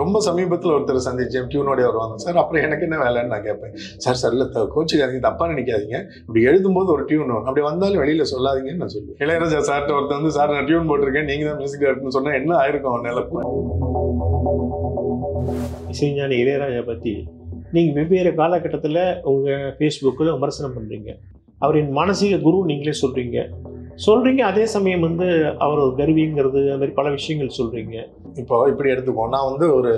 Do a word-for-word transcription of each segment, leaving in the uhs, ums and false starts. ரொம்ப சமீபத்தில் ஒருத்தர் சந்திச்சேன், டியூனோடய வருவாங்க சார். அப்புறம் எனக்கு என்ன வேலைன்னு நான் கேட்பேன். சார் சார் இல்லை கோச்சுக்காதீங்க, தப்பாக நினைக்காதீங்க, இப்படி எழுதும்போது ஒரு டியூன் வரும், அப்படி வந்தாலும் வெளியில் சொல்லாதீங்கன்னு நான் சொல்லுவேன். இளையராஜா சார்ட்ட ஒருத்தர் வந்து, சார் நான் டியூன் போட்டிருக்கேன், நீங்கள் தான் மியூசிக் டைரக்டர்னு சொன்னால் என்ன ஆயிருக்கும் அவன் நிலப்பு. இசைஞானி இளையராஜா பற்றி நீங்கள் வெவ்வேறு காலகட்டத்தில் உங்கள் ஃபேஸ்புக்கில் விமர்சனம் பண்ணுறீங்க. அவரின் மானசீக குரு நீங்களே சொல்கிறீங்க சொல்கிறீங்க அதே சமயம் வந்து அவர் ஒரு கருவிங்கிறது அது மாதிரி பல விஷயங்கள் சொல்கிறீங்க. இப்போ இப்படி எடுத்துக்கோ, நான் வந்து ஒரு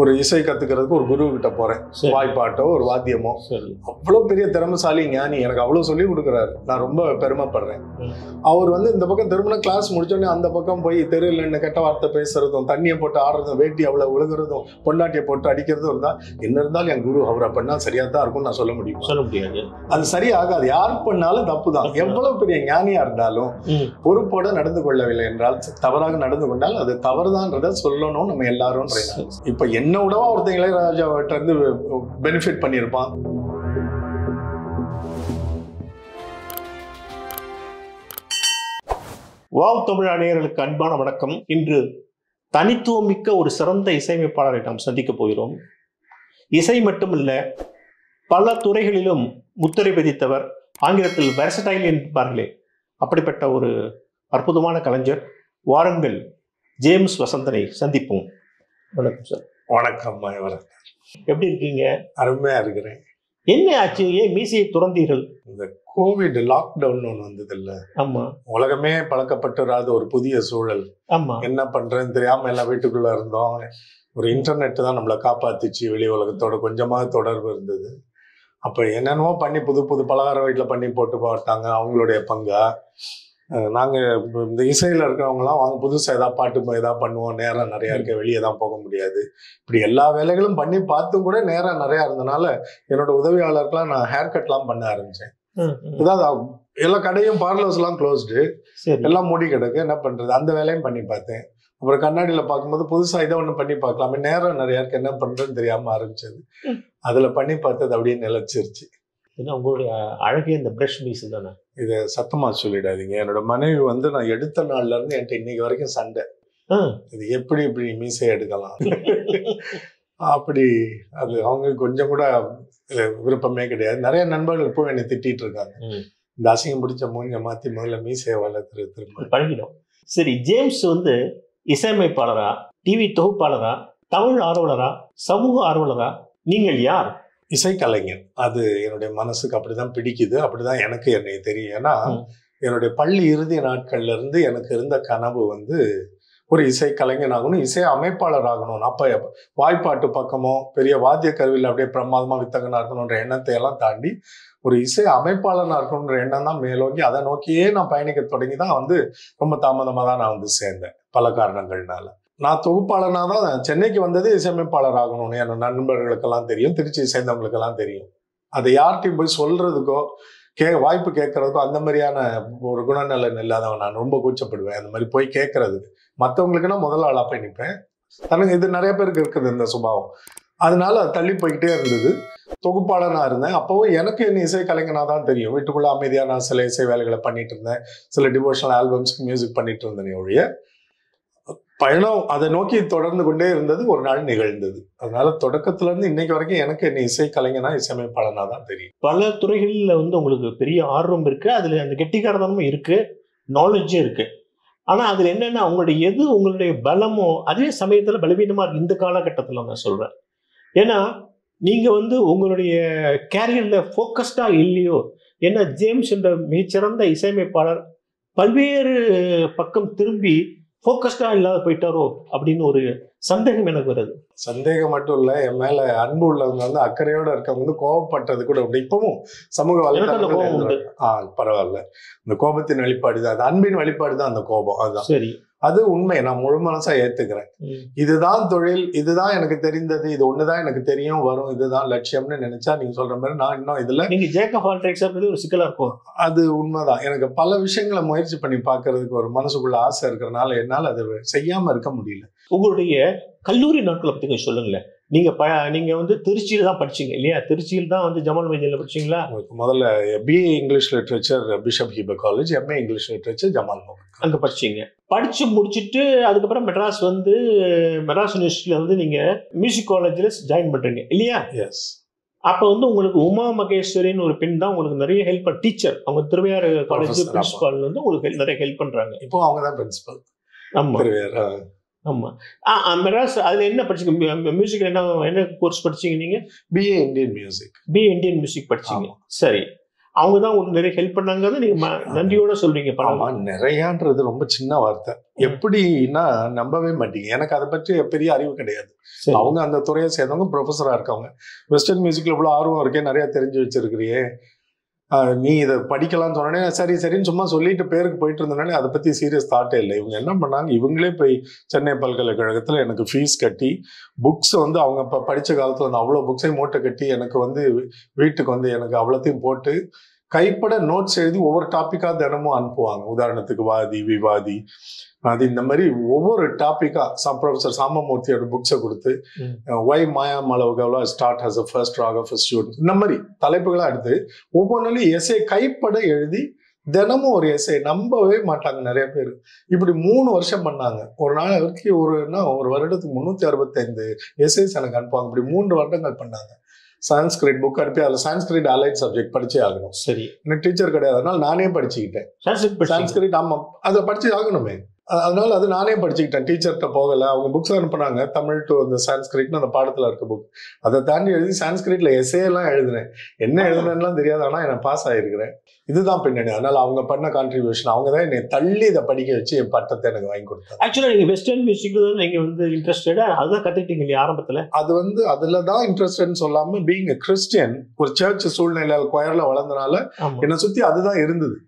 ஒரு இசை கற்றுக்கிறதுக்கு ஒரு குருக்கிட்ட போகிறேன், வாய்ப்பாட்டோ ஒரு வாத்தியமோ. அவ்வளோ பெரிய திறமைசாலி ஞானி, எனக்கு அவ்வளோ சொல்லி கொடுக்குறாரு, நான் ரொம்ப பெருமைப்படுறேன். அவர் வந்து இந்த பக்கம் திரும்ப கிளாஸ் முடிச்சோடனே அந்த பக்கம் போய் தெருவில் என்ன கெட்ட வார்த்தை பேசுகிறதும், தண்ணியை போட்டு ஆடுறதும், வேட்டி அவ்வளோ விழுகிறதும், பொண்டாட்டியை போட்டு அடிக்கிறதும் இருந்தால், என்ன இருந்தாலும் என் குரு அவர் அப்படின்னா சரியாக தான் இருக்கும்னு நான் சொல்ல முடியும். சொல்ல முடியாது, அது சரியாகாது. யார் பண்ணாலும் தப்பு தான். எவ்வளோ பெரிய ஞானியாக இருந்தாலும் பொறுப்போடு நடந்து கொள்ளவில்லை என்றால், தவறாக நடந்து கொண்டால் அது தவறுதான்றதை சொல்லணும் நம்ம எல்லாரும். இப்போ என்ன விடவா ஒருத்தன் இளையராஜாவிட்ட இருந்து பெனிஃபிட் பண்ணியிருப்பான். வாவ் தமிழ் நேயர்களுக்கு அன்பான வணக்கம். இன்று தனித்துவமிக்க ஒரு சிறந்த இசையமைப்பாளரை நாம் சந்திக்க போகிறோம். இசை மட்டுமல்ல, பல துறைகளிலும் முத்திரை பதித்தவர், ஆங்கிலத்தில் வெர்சடைல் என்பார்களே, அப்படிப்பட்ட ஒரு அற்புதமான கலைஞர். வாருங்கள் ஜேம்ஸ் வசந்தனை சந்திப்போம். வணக்கம் சார். வணக்கம். எப்படி இருக்கீங்க? அருமையா இருக்கிறேன். என்ன ஆச்சு, ஏன் மீசையை துறந்தீர்கள்? இந்த கோவிட் லாக்டவுன் ஒன்று வந்தது இல்லை? ஆமா. உலகமே பழக்கப்பட்டுறாத ஒரு புதிய சூழல். ஆமா. என்ன பண்றேன்னு தெரியாம எல்லாம் வீட்டுக்குள்ள இருந்தோம். ஒரு இன்டர்நெட் தான் நம்மளை காப்பாத்துச்சு, வெளி உலகத்தோட கொஞ்சமாக தொடர்பு இருந்தது. அப்ப என்னென்னவோ பண்ணி புது புது பலகார வீட்டில் பண்ணி போட்டு பார்த்தாங்க. அவங்களுடைய பங்கா நாங்கள் இந்த இசையில் இருக்கிறவங்களாம் வாங்க புதுசாக எதாவது பாட்டு எதாவது பண்ணுவோம். நேரம் நிறையா இருக்க, வெளியே தான் போக முடியாது. இப்படி எல்லா வேலைகளும் பண்ணி பார்த்து கூட நேரம் நிறையா இருந்தனால என்னோட உதவியாளருக்குலாம் நான் ஹேர் கட்லாம் பண்ண ஆரம்பித்தேன். ஏதாவது எல்லா கடையும் பார்லர்ஸ்லாம் க்ளோஸ்டு, எல்லாம் மூடி கிடக்கு, என்ன பண்ணுறது, அந்த வேலையும் பண்ணி பார்த்தேன். அப்புறம் கண்ணாடியில் பார்க்கும்போது புதுசாக இதை ஒன்று பண்ணி பார்க்கலாமே, நேரம் நிறையா இருக்கு, என்ன பண்ணுறதுன்னு தெரியாமல் ஆரம்பிச்சது. அதில் பண்ணி பார்த்தது அப்படியே நிலச்சிருச்சு. ஏன்னா உங்களுடைய அழகே இந்த ப்ரஷ் மீஸ் தானே. இதை சத்தமாக சொல்லிடாதீங்க. என்னோட மனைவி வந்து நான் எடுத்த நாள்ல இருந்து என்கிட்ட இன்னைக்கு வரைக்கும் சண்டை, இது எப்படி இப்படி மீசை எடுக்கலாம் அப்படி. அது அவங்க கொஞ்சம் கூட விருப்பமே கிடையாது. நிறைய நண்பர்கள் இப்போ என்னை திட்டிகிட்டு இருக்காங்க, இந்த அசிங்கம் பிடிச்ச மூஞ்ச மாற்றி முதல்ல மீசையை வளர்த்து திரும்ப பழகிடும். சரி, ஜேம்ஸ் வந்து இசையமைப்பாளரா, டிவி தொகுப்பாளரா, தமிழ் ஆர்வலரா, சமூக ஆர்வலரா, நீங்கள் யார்? இசைக்கலைஞர். அது என்னுடைய மனசுக்கு அப்படிதான் பிடிக்குது, அப்படிதான் எனக்கு என்னை தெரியும். ஏன்னா என்னுடைய பள்ளி இறுதி நாட்கள்ல இருந்து எனக்கு இருந்த கனவு வந்து ஒரு இசைக்கலைஞன் ஆகணும், இசை அமைப்பாளர் ஆகணும். அப்போ வாய்ப்பாட்டு பக்கமோ பெரிய வாத்திய கருவியில் அப்படியே பிரமாதமாக வித்தகனாக இருக்கணுன்ற எண்ணத்தை எல்லாம் தாண்டி ஒரு இசை அமைப்பாளனாக இருக்கணுன்ற எண்ணம் தான் மேலோங்கி அதை நோக்கியே நான் பயணிக்க தொடங்கி தான் வந்து ரொம்ப தாமதமாக தான் நான் வந்து சேர்ந்தேன் பல காரணங்கள்னால. நான் தொகுப்பாளனா தான் சென்னைக்கு வந்தது. இசையமைப்பாளர் ஆகணும்னு என்னோட நண்பர்களுக்கெல்லாம் தெரியும், திருச்சி சேர்ந்தவங்களுக்கெல்லாம் தெரியும். அதை யார்கிட்டையும் போய் சொல்றதுக்கோ கே வாய்ப்பு கேட்கறதுக்கோ அந்த மாதிரியான ஒரு குணநலன் இல்லாதவன் நான். ரொம்ப கூச்சப்படுவேன் அந்த மாதிரி போய் கேட்கறதுக்கு. மற்றவங்களுக்குன்னா முதல்ல ஆளாக போய் நிற்பேன். தனக்கு இது நிறைய பேருக்கு இருக்குது இந்த சுபாவம். அதனால அது தள்ளி போய்கிட்டே இருந்தது. தொகுப்பாளனாக இருந்தேன். அப்போவும் எனக்கு என்ன இசை கலைஞனாக தான் தெரியும். வீட்டுக்குள்ளே அமைதியாக நான் சில இசை வேலைகளை பண்ணிட்டு இருந்தேன், சில டிவோஷனல் ஆல்பம்ஸ்க்கு மியூசிக் பண்ணிட்டு இருந்தேன். ஒழிய பயணம் அதை நோக்கி தொடர்ந்து கொண்டே இருந்தது. ஒரு நாள் நிகழ்ந்தது. அதனால தொடக்கத்துல இருந்து இன்னைக்கு வரைக்கும் எனக்கு என்ன இசை கலைஞனா, இசையமைப்பாளனா தான் தெரியும். பல துறைகளில் வந்து உங்களுக்கு பெரிய ஆர்வம் இருக்கு, அதுல அந்த கெட்டிக்காரதமும் இருக்கு, நாலேஜும் இருக்கு. ஆனா அதுல என்னன்னா உங்களுடைய எது உங்களுடைய பலமோ அதே சமயத்துல பலவீனமா இருக்கு இந்த காலகட்டத்துல நான் சொல்றேன். ஏன்னா நீங்க வந்து உங்களுடைய கேரியர்ல போக்கஸ்டா இல்லையோ. ஏன்னா ஜேம்ஸ் என்ற மிகச்சிறந்த இசையமைப்பாளர் பல்வேறு பக்கம் திரும்பி ஃபோக்கஸ்டா இல்லாத போயிட்டாரோ அப்படின்னு ஒரு சந்தேகம் எனக்கு வருது. சந்தேகம் மட்டும் இல்லை, என் மேல அன்பு உள்ளவங்க வந்து அக்கறையோட இருக்கவங்க வந்து கோபப்பட்டது கூட உண்டு. இப்பவும் சமூக வலைதளத்துல ஆஹ் பரவாயில்ல, இந்த கோபத்தின் வெளிப்பாடுதான், அது அன்பின் வெளிப்பாடுதான் அந்த கோபம். அதுதான் சரி, அது உண்மை, நான் முழு மனசா ஏத்துக்கிறேன். இதுதான் தொழில், இதுதான் எனக்கு தெரிந்தது, இது ஒண்ணுதான் எனக்கு தெரியும் வரும், இதுதான் லட்சியம்னு நினைச்சா நீங்க சொல்ற மாதிரி நான் இன்னும் இதுல நீங்க ஜேக்கப் ஆல்ட்ரைட்ஸ் அப்படிங்கிறது ஒரு சிக்கலா இருக்கும். அது உண்மைதான். எனக்கு பல விஷயங்களை முயற்சி பண்ணி பாக்குறதுக்கு ஒரு மனசுக்குள்ள ஆசை இருக்கிறனால என்னால் அதை செய்யாம இருக்க முடியல. உங்களுடைய கல்லூரி நாட்களை பத்தி கொஞ்சம் சொல்லுங்களேன். நீங்க நீங்க வந்து திருச்சியில தான் படிச்சீங்க இல்லையா? திருச்சியில தான் வந்து ஜமால் மைதானில படிச்சீங்களா? முதல்ல BA English literature Bishop Heber college, MA English literature Jamal மைதான் அங்க படிச்சீங்க. படிச்சு முடிச்சுட்டு அதுக்கப்புறம் மெட்ராஸ் வந்து மெட்ராஸ் யூனிவர்சிட்டியில வந்து நீங்க மியூசிக் காலேஜ்ல ஜாயின் பண்றீங்க இல்லையா? எஸ். அப்போ வந்து உங்களுக்கு உமா மகேஸ்வரின்னு ஒரு பெண் தான் உங்களுக்கு நிறைய ஹெல்ப் பண்ண டீச்சர். அவங்க திருவையாறு காலேஜ் பிரின்சிபால் வந்து உங்களுக்கு நிறைய ஹெல்ப் பண்றாங்க. இப்போ அவங்க தான் பிரின்சிபால். ஆமா திருவையாறு. ஆமா. ஆ மெட்ராஸ் அதுல என்ன படிச்சீங்க? மியூசிக்ல என்ன என்ன கோர்ஸ் படிச்சீங்க நீங்க? BA Indian music. BA Indian music படிச்சீங்க. சரி, அவங்க தான் உங்களுக்கு நிறைய ஹெல்ப் பண்ணாங்க. நீங்க நன்றியோட சொல்றீங்க. ஆமா, நிறையான்றது ரொம்ப சின்ன வார்த்தை. எப்படின்னா நம்பவே மாட்டீங்க. எனக்கு அதை பற்றி பெரிய அறிவு கிடையாது. அவங்க அந்த துறையை சேர்ந்தவங்க, ப்ரொஃபஸரா இருக்கவங்க. வெஸ்டர்ன் மியூசிக்ல இவ்வளவு ஆர்வம் இருக்கே, நிறைய தெரிஞ்சு வச்சிருக்கிறியே, நீ இதை படிக்கலாம்னு சொன்னோடனே சரி சரின்னு சும்மா சொல்லிட்டு பேருக்கு போயிட்டு இருந்தோடனே அதை பற்றி சீரியஸ் தாட்டே இல்லை. இவங்க என்ன பண்ணாங்க, இவங்களே போய் சென்னை பல்கலைக்கழகத்தில் எனக்கு ஃபீஸ் கட்டி புக்ஸ் வந்து அவங்க இப்போ படித்த காலத்தில் வந்து அவ்வளோ புக்ஸையும் மூட்டை கட்டி எனக்கு வந்து வீட்டுக்கு வந்து எனக்கு அவ்வளோத்தையும் போட்டு கைப்பட நோட்ஸ் எழுதி ஒவ்வொரு டாப்பிக்காக தினமும் அனுப்புவாங்க. உதாரணத்துக்கு வாதி விவாதி அது இந்த மாதிரி ஒவ்வொரு டாப்பிக்காக சா ப்ரொஃபஸர் சாமமூர்த்தியோட புக்ஸை கொடுத்து why Maya மலவுகவலா start has a first rock of student இந்த மாதிரி தலைப்புகளாக எடுத்து ஒவ்வொன்றும் எஸ்ஏ கைப்பட எழுதி தினமும் ஒரு எஸ்ஏ. நம்பவே மாட்டாங்க நிறைய பேர். இப்படி மூணு வருஷம் பண்ணாங்க. ஒரு நாளைக்கு ஒருனா ஒரு வருடத்துக்கு முந்நூற்றி அறுபத்தைந்து எஸ்ஏஸ் எனக்கு அனுப்புவாங்க. இப்படி மூன்று வருடங்கள் பண்ணாங்க. சான்ஸ்கிரிட் புக் அனுப்பி அதில் சான்ஸ்கிரிட் அலைட் சப்ஜெக்ட் படிச்சே ஆகணும். சரி, எனக்கு டீச்சர் கிடையாது, அதனால நானே படிச்சுக்கிட்டேன் சான்ஸ்கிரிட். ஆமாம், அதை படிச்சு ஆகணுமே, அதனால அது நானே படிச்சுக்கிட்டேன். டீச்சர்கிட்ட போகலை. அவங்க புக்ஸ் அனுப்புனாங்க தமிழ் டு அந்த சான்ஸ்கிரிட்னு அந்த பாடத்தில் இருக்க புக். அதை தாண்டி எழுதி சான்ஸ்கிரிட்ல எஸ்ஏலாம் எழுதினேன். என்ன எழுதுனேன்னுலாம் தெரியாது, ஆனால் எனக்கு பாஸ் ஆகிருக்கிறேன். இதுதான் பின்னணி. அதனால அவங்க பண்ண கான்ட்ரிபியூஷன், அவங்க தான் என்னை தள்ளி இதை படிக்க வச்சு என் பட்டத்தை எனக்கு வாங்கி கொடுத்தாங்க. ஆக்சுவலா நீங்க வெஸ்டர்ன் மியூசிக்ல தான் நீங்க வந்து இன்ட்ரெஸ்டடா அதுதான் கத்துக்கிட்டீங்க இல்லையா ஆரம்பத்துல? அது வந்து அதுல தான் இன்ட்ரெஸ்டட்னு சொல்லாம, பீங் எ கிறிஸ்டியன், ஒரு சர்ச் சூழ்நிலையில கொயர்ல வளர்ந்தனால என்னை சுத்தி அதுதான் இருந்தது.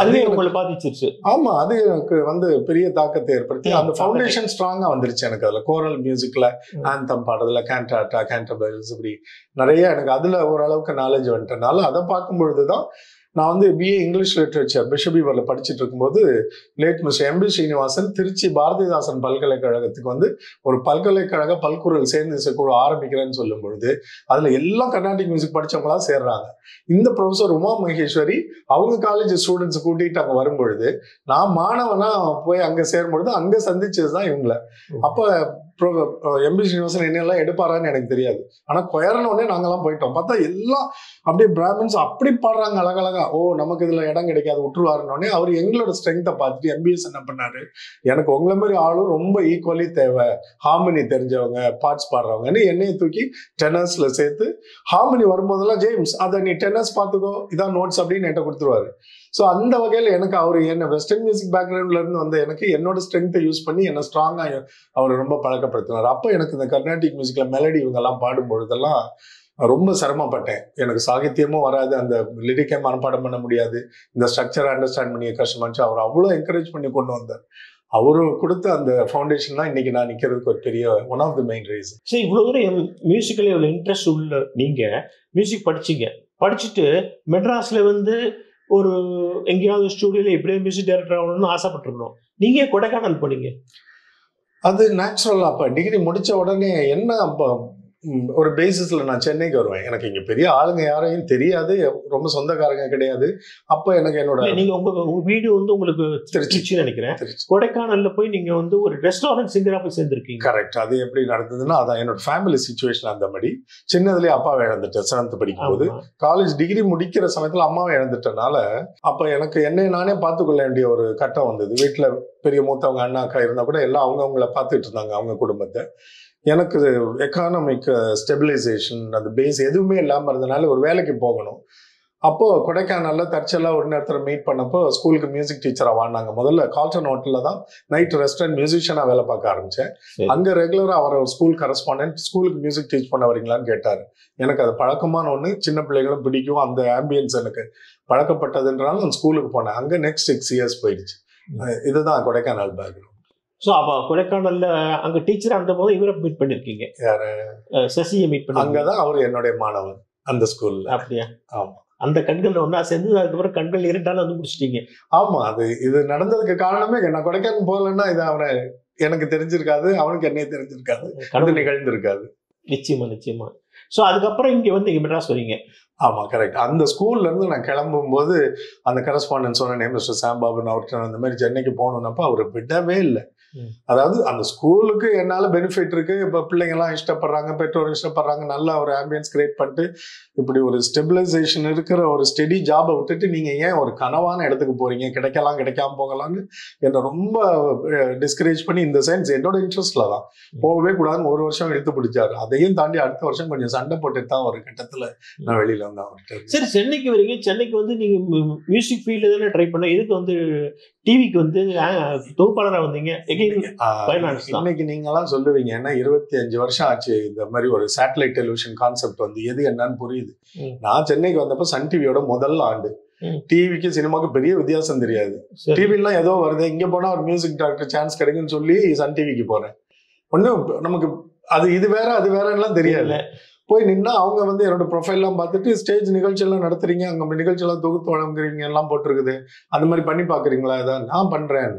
அதுவே உங்களை பாதிச்சிருச்சு. ஆமா, அது எனக்கு வந்து பெரிய தாக்கத்தை ஏற்படுத்தி அந்த ஃபவுண்டேஷன் ஸ்ட்ராங்கா வந்துருச்சு எனக்கு. அதுல கோரல் மியூசிக்ல ஆந்தம் பாடுறதுல கேண்டாட்டா கேண்டபல்ஸ் இப்படி நிறைய எனக்கு அதுல ஓரளவுக்கு நாலேஜ் வந்துட்டனால அதை பார்க்கும்பொழுதுதான் நான் வந்து பிஏ இங்கிலீஷ் லிட்ரேச்சர் பிஷப் ஹீபர்ல படிச்சுட்டு இருக்கும்போது late mister MP Srinivasan Trichy Bharathidasan பல்கலைக்கழகத்துக்கு வந்து ஒரு பல்கலைக்கழக பல்குரல் சேர்ந்து கூட ஆரம்பிக்கிறேன்னு சொல்லும் பொழுது அதுல எல்லா கர்நாடிக் மியூசிக் படிச்சவங்களா சேர்றாங்க. இந்த ப்ரொஃபஸர் உமா மகேஸ்வரி அவங்க காலேஜ் ஸ்டூடெண்ட்ஸ் கூட்டிகிட்டு அங்கே வரும்பொழுது நான் மாணவனா போய் அங்கே சேரும்பொழுது அங்கே சந்திச்சது தான் இவங்கள. அப்போ எம்பி ஸ்ரீனிவாசன் என்னெல்லாம் எடுப்பாரான்னு எனக்கு தெரியாது. ஆனால் கொயர்னோடனே நாங்கள்லாம் போயிட்டோம். பார்த்தா எல்லாம் அப்படியே பிராமின்ஸ் அப்படி பாடுறாங்க அழகழகா. ஓ, நமக்கு இதில் இடம் கிடைக்காது விட்டுருவாருன்னொடனே அவர் எங்களோட ஸ்ட்ரென்த்தை பார்த்துட்டு எம்பிஎஸ் என்ன பண்ணாரு, எனக்கு உங்களை மாதிரி ஆளும் ரொம்ப ஈக்குவலி தேவை, ஹார்மனி தெரிஞ்சவங்க பாட்ஸ் பாடுறவங்கன்னு என்னையை தூக்கி டெனர்ஸ்ல சேர்த்து ஹார்மனி வரும்போதெல்லாம் ஜேம்ஸ் அதை நீ டெனர்ஸ் பார்த்துக்கோ இதான் நோட்ஸ் அப்படின்னு என்கிட்ட கொடுத்துருவாரு. ஸோ அந்த வகையில் எனக்கு அவர் என்ன வெஸ்டர்ன் மியூசிக் பேக்ரவுண்ட்லேருந்து வந்து எனக்கு என்னோட ஸ்ட்ரென்த்தை யூஸ் பண்ணி என்னை ஸ்ட்ராங்காக அவர் ரொம்ப பழக்கப்படுத்தினார். அப்போ எனக்கு இந்த கர்நாடிக் மியூசிக்கில் மெலடி இவங்கெல்லாம் பாடும்பொழுதெல்லாம் ரொம்ப சிரமப்பட்டேன். எனக்கு சாகித்யமும் வராது, அந்த லிரிக்கே மனப்பாடம் பண்ண முடியாது, இந்த ஸ்ட்ரக்சரை அண்டர்ஸ்டாண்ட் பண்ணிய கஷ்டமாச்சு. அவர் அவ்வளோ என்கரேஜ் பண்ணி கொண்டு வந்தார். அவரு கொடுத்த அந்த ஃபவுண்டேஷன் தான் இன்னைக்கு நான் நிக்கிறதுக்கு ஒரு பெரிய one of the main reason. சரி, இவ்வளோ தூரம் மியூசிக்கலே இவ்வளோ இன்ட்ரெஸ்ட் உள்ள நீங்க மியூசிக் படிச்சீங்க. படிச்சுட்டு மெட்ராஸ்ல வந்து ஒரு எங்கேயாவது ஸ்டூடியோல எப்படியே மியூசிக் டைரக்டர் ஆகணும்னு ஆசைப்பட்டிருந்தோம். நீங்க கொடைக்கானல் போனீங்க. அது நேச்சுரலா. அப்ப டிகிரி முடிச்ச உடனே என்ன ஒரு பேசிஸ்ல நான் சென்னைக்கு வருவேன். எனக்கு இங்க பெரிய ஆளுங்க யாரையும் தெரியாது, ரொம்ப சொந்தக்காரங்க கிடையாது. அப்ப எனக்கு என்னோட நீங்க உங்க வீடு வந்து உங்களுக்கு திருச்சின்னு நினைக்கிறேன். கொடைக்கானல்ல போய் நீங்க வந்து ஒரு ரெஸ்டாரண்ட் சிங்கரா போய் சேர்ந்துருக்கீங்க. கரெக்ட். அது எப்படி நடந்ததுன்னா அதான் என்னோட ஃபேமிலி சுச்சுவேஷன் அந்த மாதிரி. சின்னதுலேயே அப்பாவை இழந்துட்டேன் செவன்த் படிக்கும் போது. காலேஜ் டிகிரி முடிக்கிற சமயத்துல அம்மாவை இழந்துட்டனால அப்ப எனக்கு என்னை நானே பார்த்துக்கொள்ள வேண்டிய ஒரு கட்டம் வந்தது. வீட்டுல பெரிய மூத்தவங்க அண்ணா அக்கா இருந்தா கூட எல்லாம் அவங்க அவங்கள பார்த்துட்டு இருந்தாங்க அவங்க குடும்பத்தை. எனக்கு எக்கானமிக் ஸ்டெபிலைசேஷன் அந்த பேஸ் எதுவுமே இல்லாமல் இருந்தனால ஒரு வேலைக்கு போகணும். அப்போது கொடைக்கானல்ல தற்செல்லாம் ஒரு நேரத்தில் மீட் பண்ணப்போ ஸ்கூலுக்கு மியூசிக் டீச்சராக வாழ்ந்தாங்க. முதல்ல கால்டன் ஹோட்டலில் தான் நைட் ரெஸ்டாரண்ட் மியூசிஷியனாக வேலை பார்க்க ஆரம்பித்தேன். அங்கே ரெகுலராக அவர் ஒரு ஸ்கூல் கரஸ்பாண்டன்ட் ஸ்கூலுக்கு மியூசிக் டீச் பண்ண வரீங்களான்னு கேட்டார். எனக்கு அது பழக்கமான ஒன்று, சின்ன பிள்ளைகளும் பிடிக்கும், அந்த ஆம்பியன்ஸ் எனக்கு பழக்கப்பட்டதுன்றனால நான் ஸ்கூலுக்கு போனேன். அங்கே நெக்ஸ்ட் சிக்ஸ் இயர்ஸ் போயிடுச்சு. இதுதான் கொடைக்கானல் பேக்ரவுண்ட். ஸோ அப்போ கொடைக்கானல்ல அங்கே டீச்சராக இருந்தபோது இவரை மீட் பண்ணியிருக்கீங்க. யார்? சசியை மீட் பண்ணி. அங்கே தான் அவர் என்னுடைய மாணவர் அந்த ஸ்கூலில். அப்படியா? ஆமாம். அந்த கண்கள் ஒன்றா சேர்ந்து அதுக்கப்புறம் கண்கள் இரண்டாலும் வந்து முடிச்சிட்டீங்க. ஆமாம். அது இது நடந்ததுக்கு காரணமே நான் கொடைக்கானல் போகலன்னா இது அவரை எனக்கு தெரிஞ்சிருக்காது, அவனுக்கு என்னையே தெரிஞ்சிருக்காது, அது நிகழ்ந்திருக்காது. நிச்சயமா நிச்சயமா. ஸோ அதுக்கப்புறம் இங்கே வந்து இங்கே மெட்ராஸ் வரீங்க. ஆமாம், கரெக்ட். அந்த ஸ்கூல்லேருந்து நான் கிளம்பும்போது அந்த கரஸ்பாண்டன்ஸ் சொன்ன நேம் மிஸ்டர் சாம்பாபு நவுட்டன், அந்த மாதிரி சென்னைக்கு போகணுன்னப்போ அவர் விடவே இல்லை. அதாவது அந்த ஸ்கூலுக்கு என்னால் பெனிஃபிட் இருக்குது, இப்போ பிள்ளைங்கள்லாம் இஷ்டப்படுறாங்க, பெற்றோர் இஷ்டப்படுறாங்க, நல்லா ஒரு ஆம்பியன்ஸ் கிரியேட் பண்ணிட்டு இப்படி ஒரு ஸ்டெபிலைசேஷன் இருக்கிற ஒரு ஸ்டெடி ஜாபை விட்டுட்டு நீங்கள் ஏன் ஒரு கனவான இடத்துக்கு போகிறீங்க, கிடைக்கலாம் கிடைக்காம போகலான்னு என்னை ரொம்ப டிஸ்கரேஜ் பண்ணி, இந்த சயின்ஸ் என்னோட இன்ட்ரெஸ்டில் தான் போகவே கூடாதுன்னு ஒரு வருஷம் எடுத்து பிடிச்சாரு. அதையும் தாண்டி அடுத்த வருஷம் கொஞ்சம் சண்டை போட்டுட்டு தான் ஒரு கட்டத்தில் நான் வெளியில் வந்து அவர்கிட்ட. சரி, சென்னைக்கு வரீங்க. சென்னைக்கு வந்து நீங்கள் மியூசிக் ஃபீல்டு தானே ட்ரை பண்ண, இதுக்கு வந்து டிவிக்கு வந்து தொகுப்பாளராக வந்தீங்க. இன்னைக்கு நீங்களாம் சொல்லுவீங்க, ஏன்னா இருபத்தி அஞ்சு வருஷம் ஆச்சு இந்த மாதிரி ஒரு சேட்டலைட் டெலிவிஷன் கான்செப்ட் வந்து எது என்னன்னு புரியுது. நான் சென்னைக்கு வந்தப்ப சன் டிவியோட முதல் ஆண்டு. டிவிக்கு சினிமாக்கு பெரிய வித்தியாசம் தெரியாது. டிவிலாம் ஏதோ வருது, இங்க போனா ஒரு மியூசிக் டைரக்டர் சான்ஸ் கிடைக்குன்னு சொல்லி சன் டிவிக்கு போறேன். ஒன்னும் நமக்கு அது இது வேற அது வேறலாம் தெரியல. போய் நின்னா அவங்க வந்து என்னோட ப்ரொஃபைல்லாம் பார்த்துட்டு ஸ்டேஜ் நிகழ்ச்சியெல்லாம் நடத்துறீங்க, அங்கே நிகழ்ச்சியெல்லாம் தொகுத்து வழங்குறீங்க, எல்லாம் போட்டிருக்குது, அந்த மாதிரி பண்ணி பாக்குறீங்களா இதான் நான் பண்றேன்.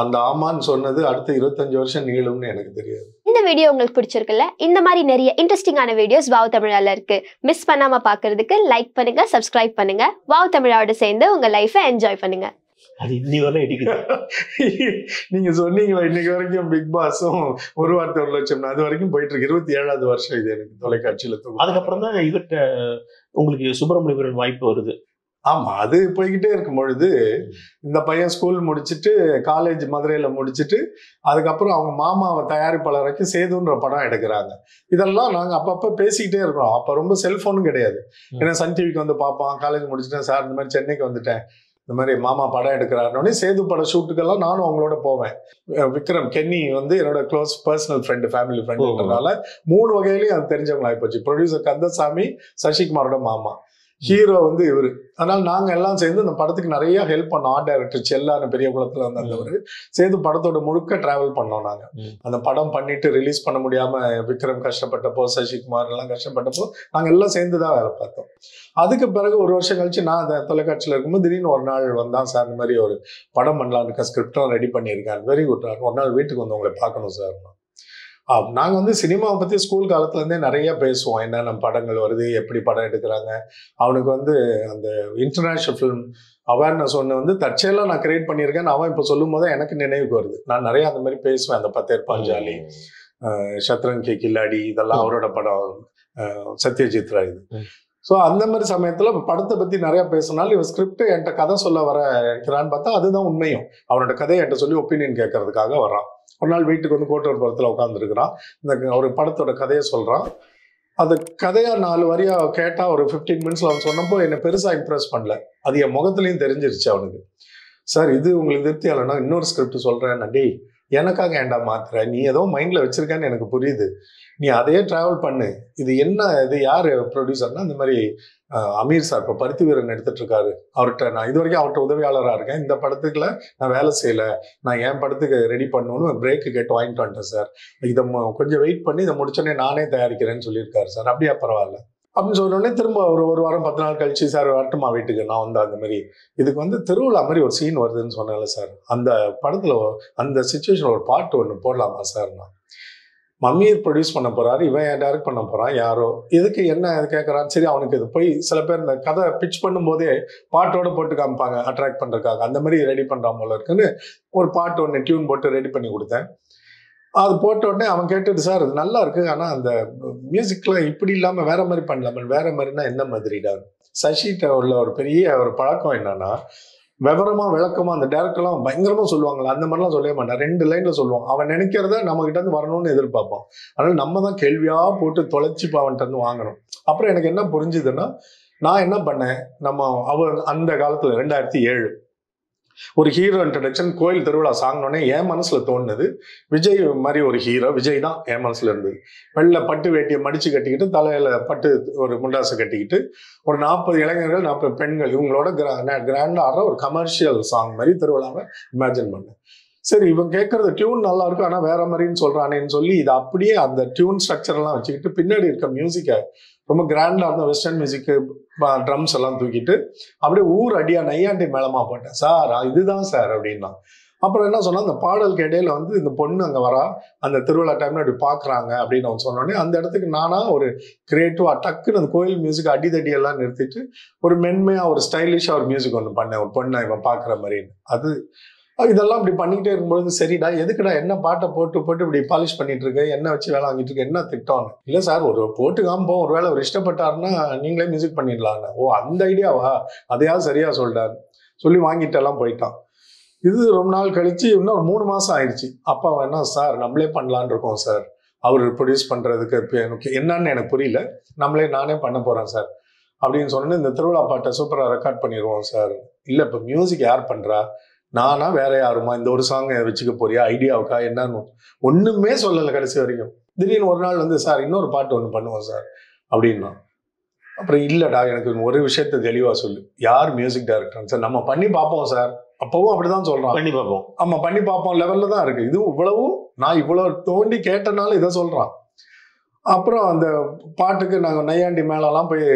அந்த ஆமான்னு சொன்னது அடுத்த இருபத்தஞ்சு வருஷம் நீளும்னு எனக்கு தெரியாது. இந்த வீடியோ உங்களுக்கு பிடிச்சிருக்குல்ல? இந்த மாதிரி நிறைய இன்ட்ரெஸ்டிங்கான வீடியோஸ் வாவ் தமிழால இருக்கு. மிஸ் பண்ணாம பாக்குறதுக்கு லைக் பண்ணுங்க, சப்ஸ்கிரைப் பண்ணுங்க. வாவ் தமிழாவோட சேர்ந்து உங்க லைஃபை என்ஜாய் பண்ணுங்க. அது இன்னி வரையும் எடுக்குது. நீங்க சொன்னீங்களா இன்னைக்கு வரைக்கும் பிக் பாஸும் ஒரு வார்த்தை ஒரு லட்சம் அது வரைக்கும் போயிட்டு இருக்கு. இருபத்தி ஏழாவது வருஷம் இது எனக்கு தொலைக்காட்சியில. அதுக்கப்புறம் தான் இவர்கிட்ட உங்களுக்கு சுப்பிரமணியபுரம் வாய்ப்பு வருது. ஆமா, அது போய்கிட்டே இருக்கும் பொழுது இந்த பையன் ஸ்கூல் முடிச்சுட்டு காலேஜ் மதுரையில முடிச்சுட்டு அதுக்கப்புறம் அவங்க மாமாவை தயாரிப்பாளருக்கு சேதுன்ற படம் எடுக்கிறாங்க. இதெல்லாம் நாங்க அப்பப்ப பேசிக்கிட்டே இருக்கிறோம். அப்ப ரொம்ப செல்போனும் கிடையாது. ஏன்னா சன் டிவிக்கு வந்து பார்ப்பான், காலேஜ் முடிச்சுட்டேன் சார் இந்த மாதிரி சென்னைக்கு வந்துட்டேன், இந்த மாதிரி மாமா படம் எடுக்கிறாருன்னொடனே சேது பட ஷூட்டுக்கெல்லாம் நானும் அவங்களோட போவேன். விக்ரம் கென்னி வந்து என்னோட க்ளோஸ் பர்சனல் ஃப்ரெண்டு, ஃபேமிலி ஃப்ரெண்டுன்றதுனால மூணு வகையிலையும் அது தெரிஞ்சவங்களாகி போச்சு. ப்ரொடியூசர் கந்தசாமி, சசிகுமாரோட மாமா, ஹீரோ வந்து இவரு. அதனால நாங்க எல்லாம் சேர்ந்து அந்த படத்துக்கு நிறைய ஹெல்ப் பண்ணோம். ஆர்ட் டைரக்டர் செல்லான பெரிய குளத்துல வந்து அந்தவர் சேர்ந்து படத்தோட முழுக்க டிராவல் பண்ணோம் நாங்க. அந்த படம் பண்ணிட்டு ரிலீஸ் பண்ண முடியாம விக்ரம் கஷ்டப்பட்டப்போ, சசிகுமார் எல்லாம் கஷ்டப்பட்டப்போ நாங்க எல்லாம் சேர்ந்துதான் வேலை பார்த்தோம். அதுக்கு பிறகு ஒரு வருஷம் கழிச்சு நான் அந்த தொலைக்காட்சியில இருக்கும்போது திடீர்னு ஒரு நாள் வந்தான், சார் இந்த மாதிரி ஒரு படம் பண்ணலாம் இருக்கேன், ஸ்கிரிப்டும் ரெடி பண்ணியிருக்காரு. வெரி குட், ஒரு நாள் வீட்டுக்கு வந்து உங்களை பார்க்கணும் சார். நாங்கள் வந்து சினிமாவை பற்றி ஸ்கூல் காலத்துலேருந்தே நிறைய பேசுவோம். என்ன நம்ம படங்கள் வருது, எப்படி படம் எடுக்கிறாங்க. அவனுக்கு வந்து அந்த இன்டர்நேஷ்னல் ஃபிலிம் அவேர்னஸ் ஒன்று வந்து தற்செயலாக நான் கிரியேட் பண்ணியிருக்கேன்னு அவன் இப்போ சொல்லும் போது எனக்கு நினைவுக்கு வருது. நான் நிறைய அந்த மாதிரி பேசுவேன். அந்த பத்தேர் பாஞ்சாலி, சத்ரங் கே கில்லாடி, இதெல்லாம் அவரோட படம், சத்யஜித் ராய். ஸோ அந்த மாதிரி சமயத்தில் படத்தை பற்றி நிறையா பேசினாலும் இவன் ஸ்கிரிப்ட் என்கிட்ட கதை சொல்ல வர இருக்கிறான்னு பார்த்தா அதுதான் உண்மையும். அவனோட கதையை என்கிட்ட சொல்லி ஒப்பீனியன் கேட்கறதுக்காக வரான். ஒரு நாள் வீட்டுக்கு வந்து கோட்டூர் படத்துல உட்காந்துருக்கிறான். இந்த ஒரு படத்தோட கதையை சொல்றான். அது கதையா நாலு வரியா கேட்டா ஒரு பிப்டீன் மினிட்ஸ்ல அவன் சொன்னப்போ என்னை பெருசா இம்ப்ரெஸ் பண்ணல. அது என் முகத்துலயும் தெரிஞ்சிருச்சு அவனுக்கு. சார் இது உங்களுக்கு திருப்தி ஆகலன்னா இன்னொரு ஸ்கிரிப்ட் சொல்றேன். நண்டி எனக்காக ஏண்டா மாத்திர, நீ ஏதோ மைண்ட்ல வச்சிருக்கான்னு எனக்கு புரியுது, நீ அதையே டிராவல் பண்ணு. இது என்ன, இது யாரு ப்ரொடியூசர்னா இந்த மாதிரி அமீர் சார் இப்போ பருத்தி வீரன் எடுத்துட்டு இருக்காரு. அவர்கிட்ட நான் இது வரைக்கும் அவர்கிட்ட உதவியாளராக இருக்கேன். இந்த படத்துக்குள்ள நான் வேலை செய்யலை, நான் என் படத்துக்கு ரெடி பண்ணணும்னு பிரேக்கு கேட்டு வாங்கிட்டு வந்துட்டேன் சார். இதை கொஞ்சம் வெயிட் பண்ணி இதை முடிச்சோடனே நானே தயாரிக்கிறேன்னு சொல்லியிருக்காரு சார். அப்படியா, பரவாயில்ல அப்படின்னு சொன்னோடனே திரும்ப ஒரு ஒரு வாரம் பத்து நாள் கழிச்சு, சார் வரட்டுமா வீட்டுக்கு, நான் வந்து அந்த மாதிரி இதுக்கு வந்து திருவிழா மாதிரி ஒரு சீன் வருதுன்னு சொன்னால சார், அந்த படத்துல அந்த சுச்சுவேஷன் ஒரு பாட்டு ஒன்று போடலாமா சார்னா. மம்மியை ப்ரொடியூஸ் பண்ண போறாரு, இவன் டைரக்ட் பண்ண போறான் யாரோ, இதுக்கு என்ன அது கேட்கறான்னு. சரி அவனுக்கு இது போய் சில பேர் இந்த கதை பிச் பண்ணும் போதே பாட்டோட போட்டு காமிப்பாங்க அட்ராக்ட் பண்றதுக்காக, அந்த மாதிரி ரெடி பண்றான் போல இருக்குன்னு ஒரு பாட்டு ஒன்று டியூன் போட்டு ரெடி பண்ணி கொடுத்தேன். அது போட்ட உடனே அவன் கேட்டுட்டு, சார் அது நல்லா இருக்கு, ஆனா அந்த மியூசிக்ல இப்படி இல்லாம வேற மாதிரி பண்ணலாம. வேற மாதிரினா என்ன மாதிரிடா? சசிட்ட உள்ள ஒரு பெரிய ஒரு பழக்கம் என்னன்னா விவரமா விளக்கமா அந்த டேரக்டர்லாம் பயங்கரமா சொல்லுவாங்களா, அந்த மாதிரிலாம் சொல்லவே மாட்டான். ரெண்டு லைன்ல சொல்லுவான். அவன் நினைக்கிறத நம்ம கிட்ட இருந்து வரணும்னு எதிர்பார்ப்பான். அதனால நம்ம தான் கேள்வியா போட்டு தொலைச்சிப்பா அவன்கிட்ட இருந்து வாங்கணும். அப்புறம் எனக்கு என்ன புரிஞ்சுதுன்னா, நான் என்ன பண்ணேன், நம்ம அவர் அந்த காலத்துல ரெண்டாயிரத்தி ஏழு ஒரு ஹீரோ இன்ட்ரடக்ஷன் கோயில் திருவிழா சாங்கினோடனே என் மனசுல தோணுது விஜய் மாதிரி ஒரு ஹீரோ. விஜய் தான் என் மனசுல இருந்தது. வெள்ளை பட்டு வேட்டியை மடிச்சு கட்டிக்கிட்டு, தலையில பட்டு ஒரு முண்டாசை கட்டிக்கிட்டு, ஒரு நாற்பது இளைஞர்கள் நாற்பது பெண்கள் இவங்களோட கிராண்டா ஆடுற ஒரு கமர்ஷியல் சாங் மாதிரி திருவிழாவை இமேஜின் பண்ணேன். சரி இவன் கேட்கறது டியூன் நல்லா இருக்கும், ஆனா வேற மாதிரின்னு சொல்றானேன்னு சொல்லி இது அப்படியே அந்த டியூன் ஸ்ட்ரக்சர் எல்லாம் வச்சுக்கிட்டு பின்னாடி இருக்க மியூசிக்கை ரொம்ப கிராண்டா இருந்த வெஸ்டர்ன் மியூசிக்கு ட்ரம்ஸ் எல்லாம் தூக்கிட்டு அப்படியே ஊர் அடியா நையாண்டி மேலமா போட்டேன். சார் இதுதான் சார் அப்படின்னா. அப்புறம் என்ன சொன்னா அந்த பாடலுக்கு இடையில வந்து இந்த பொண்ணு அங்கே வரா, அந்த திருவிழா டைம்ல அப்படி பார்க்குறாங்க அப்படின்னு அவன் சொன்னோடனே அந்த இடத்துக்கு நானா ஒரு கிரியேட்டிவாக டக்குன்னு அந்த கோயில் மியூசிக் அடிதடியெல்லாம் நிறுத்திட்டு ஒரு மென்மையாக ஒரு ஸ்டைலிஷாக ஒரு மியூசிக் ஒன்று பண்ணேன், ஒரு பொண்ணை இவன் பார்க்குற மாதிரின்னு. அது இதெல்லாம் இப்படி பண்ணிக்கிட்டே இருக்கும்பொழுது சரிடா எதுக்குடா என்ன பாட்டை போட்டு போட்டு இப்படி பாலிஷ் பண்ணிட்டு இருக்கு, என்ன வச்சு வேலை வாங்கிட்டு இருக்கு, என்ன திட்டம்னு. இல்லை சார் ஒரு போட்டு காம்போம், ஒரு வேலை ஒரு இஷ்டப்பட்டாருன்னா நீங்களே மியூசிக் பண்ணிடலான்னு. ஓ அந்த ஐடியாவா, அதையாவது சரியா சொல்றாரு சொல்லி வாங்கிட்டெல்லாம் போயிட்டான். இது ரொம்ப நாள் கழிச்சு இன்னும் ஒரு மூணு மாசம் ஆயிடுச்சு. அப்பா வேணா சார் நம்மளே பண்ணலான் இருக்கோம் சார், அவர் ப்ரொடியூஸ் பண்றதுக்கு என்னன்னு எனக்கு புரியல, நம்மளே நானே பண்ண போறேன் சார் அப்படின்னு சொன்னேன்னு இந்த திருவிழா பாட்டை சூப்பரா ரெக்கார்ட் பண்ணிடுவோம் சார். இல்லை இப்போ மியூசிக் யார் பண்றா, நானா வேற யாருமா, இந்த ஒரு சாங் வச்சுக்க போறியா ஐடியாவுக்கா என்னன்னு ஒண்ணுமே சொல்லலை. கடைசி வரைக்கும் திடீர்னு ஒரு நாள் வந்து சார் இன்னொரு பாட்டு ஒன்று பண்ணுவோம் சார் அப்படின்னா, அப்புறம் இல்லடா எனக்கு ஒரு விஷயத்த தெளிவா சொல்லு, யார் மியூசிக் டைரக்டர் சார், நம்ம பண்ணி பார்ப்போம் சார். அப்பவும் அப்படிதான் சொல்றான், பண்ணி பார்ப்போம். ஆமா பண்ணி பார்ப்போம் லெவல்ல தான் இருக்கு இது. இவ்வளவும் நான் இவ்வளவு தோண்டி கேட்டனால இதை சொல்றான். அப்புறம் அந்த பாட்டுக்கு நாங்கள் நையாண்டி மேலெல்லாம் போய்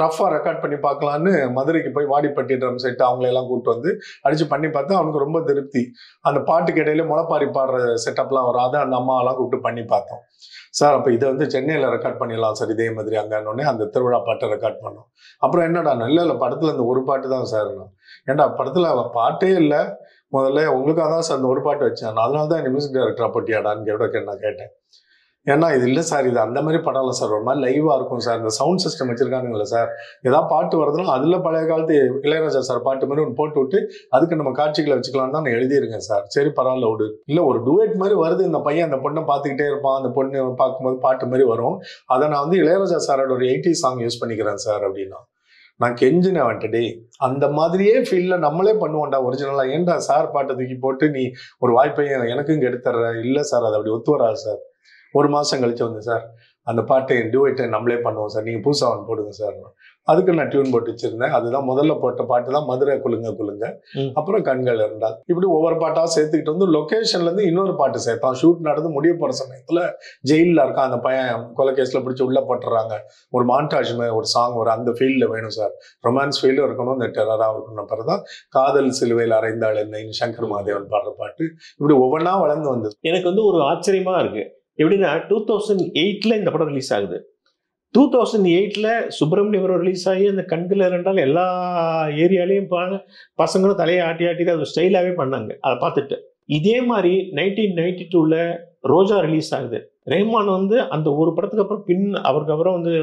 ரஃபாக ரெக்கார்ட் பண்ணி பார்க்கலான்னு மதுரைக்கு போய் வாடிப்பட்டி ட்ரம் செட்டு அவங்களெல்லாம் கூப்பிட்டு வந்து அடித்து பண்ணி பார்த்தா அவனுக்கு ரொம்ப திருப்தி. அந்த பாட்டுக்கு இடையில முளைப்பாரி பாடுற செட்டப்லாம் வரும், அதை அந்த அம்மாவெல்லாம் கூப்பிட்டு பண்ணி பார்த்தோம் சார். அப்போ இதை வந்து சென்னையில் ரெக்கார்ட் பண்ணிடலாம் சார் இதே மாதிரி அங்கன்னொடனே அந்த திருவிழா பாட்டை ரெக்கார்ட் பண்ணோம். அப்புறம் என்னடா நல்ல இல்லை படத்தில் இந்த ஒரு பாட்டு தான் சார். நான் ஏன்டா படத்தில் பாட்டே இல்லை, முதல்ல உங்களுக்காக தான் சார் அந்த ஒரு பாட்டு வச்சேன், அதனால தான் இந்த மியூசிக் டைரக்டராக போட்டியாடான்னு கேட்ட நான் கேட்டேன். ஏன்னா இது இல்லை சார், இது அந்த மாதிரி படம் இல்லை சார், ஒரு மாதிரி லைவாக இருக்கும் சார், இந்த சவுண்ட் சிஸ்டம் வச்சுருக்கானுங்களே சார், ஏதாவது பாட்டு வருதுன்னா அதில் பழைய காலத்து இளையராஜா சார் பாட்டு மாதிரி ஒன்று போட்டு விட்டு அதுக்கு நம்ம காட்சிகளை வச்சுக்கலான்னு தான் நான் எழுதியிருக்கேன் சார். சரி பரவாயில்ல விடு. இல்லை ஒரு டூயட் மாதிரி வருது, இந்த பையன் அந்த பொண்ணை பார்த்துக்கிட்டே இருப்பான், அந்த பொண்ணு பார்க்கும்போது பாட்டு மாதிரி வரும், அதை நான் வந்து இளையராஜா சாரோட ஒரு எயிட்டி சாங் யூஸ் பண்ணிக்கிறேன் சார் அப்படின்னா. நான் கெஞ்சினே வந்துட்டே அந்த மாதிரியே ஃபீல்ல நம்மளே பண்ணுவோம்டா ஒரிஜினலாக, ஏன்டா சார் பாட்டை தூக்கி போட்டு நீ ஒரு வாய்ப்பை எனக்கும் இங்கே எடுத்துற. இல்லை சார் அது அப்படி ஒத்து வராது சார். ஒரு மாதம் கழிச்சு வந்து சார் அந்த பாட்டை டூயட்டை நம்மளே பண்ணுவோம் சார், நீங்கள் புதுசாக ஒன்று போடுங்க சார். அதுக்கு நான் டியூன் போட்டு வச்சுருந்தேன், அதுதான் முதல்ல போட்ட பாட்டு தான் மதுரை குலுங்க குலுங்க. அப்புறம் கண்கள் இருந்தால் இப்படி ஒவ்வொரு பாட்டாக சேர்த்துக்கிட்டு வந்து லொக்கேஷன்லேருந்து இன்னொரு பாட்டு சேர்த்தான். ஷூட் நடந்து முடிய போகிற சமயத்தில் ஜெயிலில் இருக்கான் அந்த பையன், கொலைகேஸில் பிடிச்சி உள்ளே போட்டுறாங்க. ஒரு மாண்டாஜ் மாதிரி ஒரு சாங் ஒரு அந்த ஃபீல்டில் வேணும் சார், ரொமான்ஸ் ஃபீல்டும் இருக்கணும், இந்த டெரராக இருக்கணும். அப்புறம் தான் காதல் சிலுவையில் அறைந்தாள் என்னைன்னு சங்கர் மாதேவன் பாடுற பாட்டு. இப்படி ஒவ்வொன்றா வளர்ந்து வந்தது. எனக்கு வந்து ஒரு ஆச்சரியமாக இருக்குது எப்படின்னா, டூ தௌசண்ட் எயிட்ல இந்த படம் ரிலீஸ் ஆகுது. டூ தௌசண்ட் எயிட்ல சுப்பிரமணியபுரம் ரிலீஸ் ஆகி அந்த கண்கள் இருந்தாலும் எல்லா ஏரியாலையும் பசங்களும் தலையை ஆட்டி ஆட்டி அது ஸ்டைலாகவே பண்ணாங்க. அதை பார்த்துட்டு இதே மாதிரி நைன்டீன் நைன்டி டூல ரோஜா ரிலீஸ் ஆகுது. ரஹ்மான் வந்து அந்த ஒரு படத்துக்கு அப்புறம் பின் அவருக்கு அப்புறம் வந்து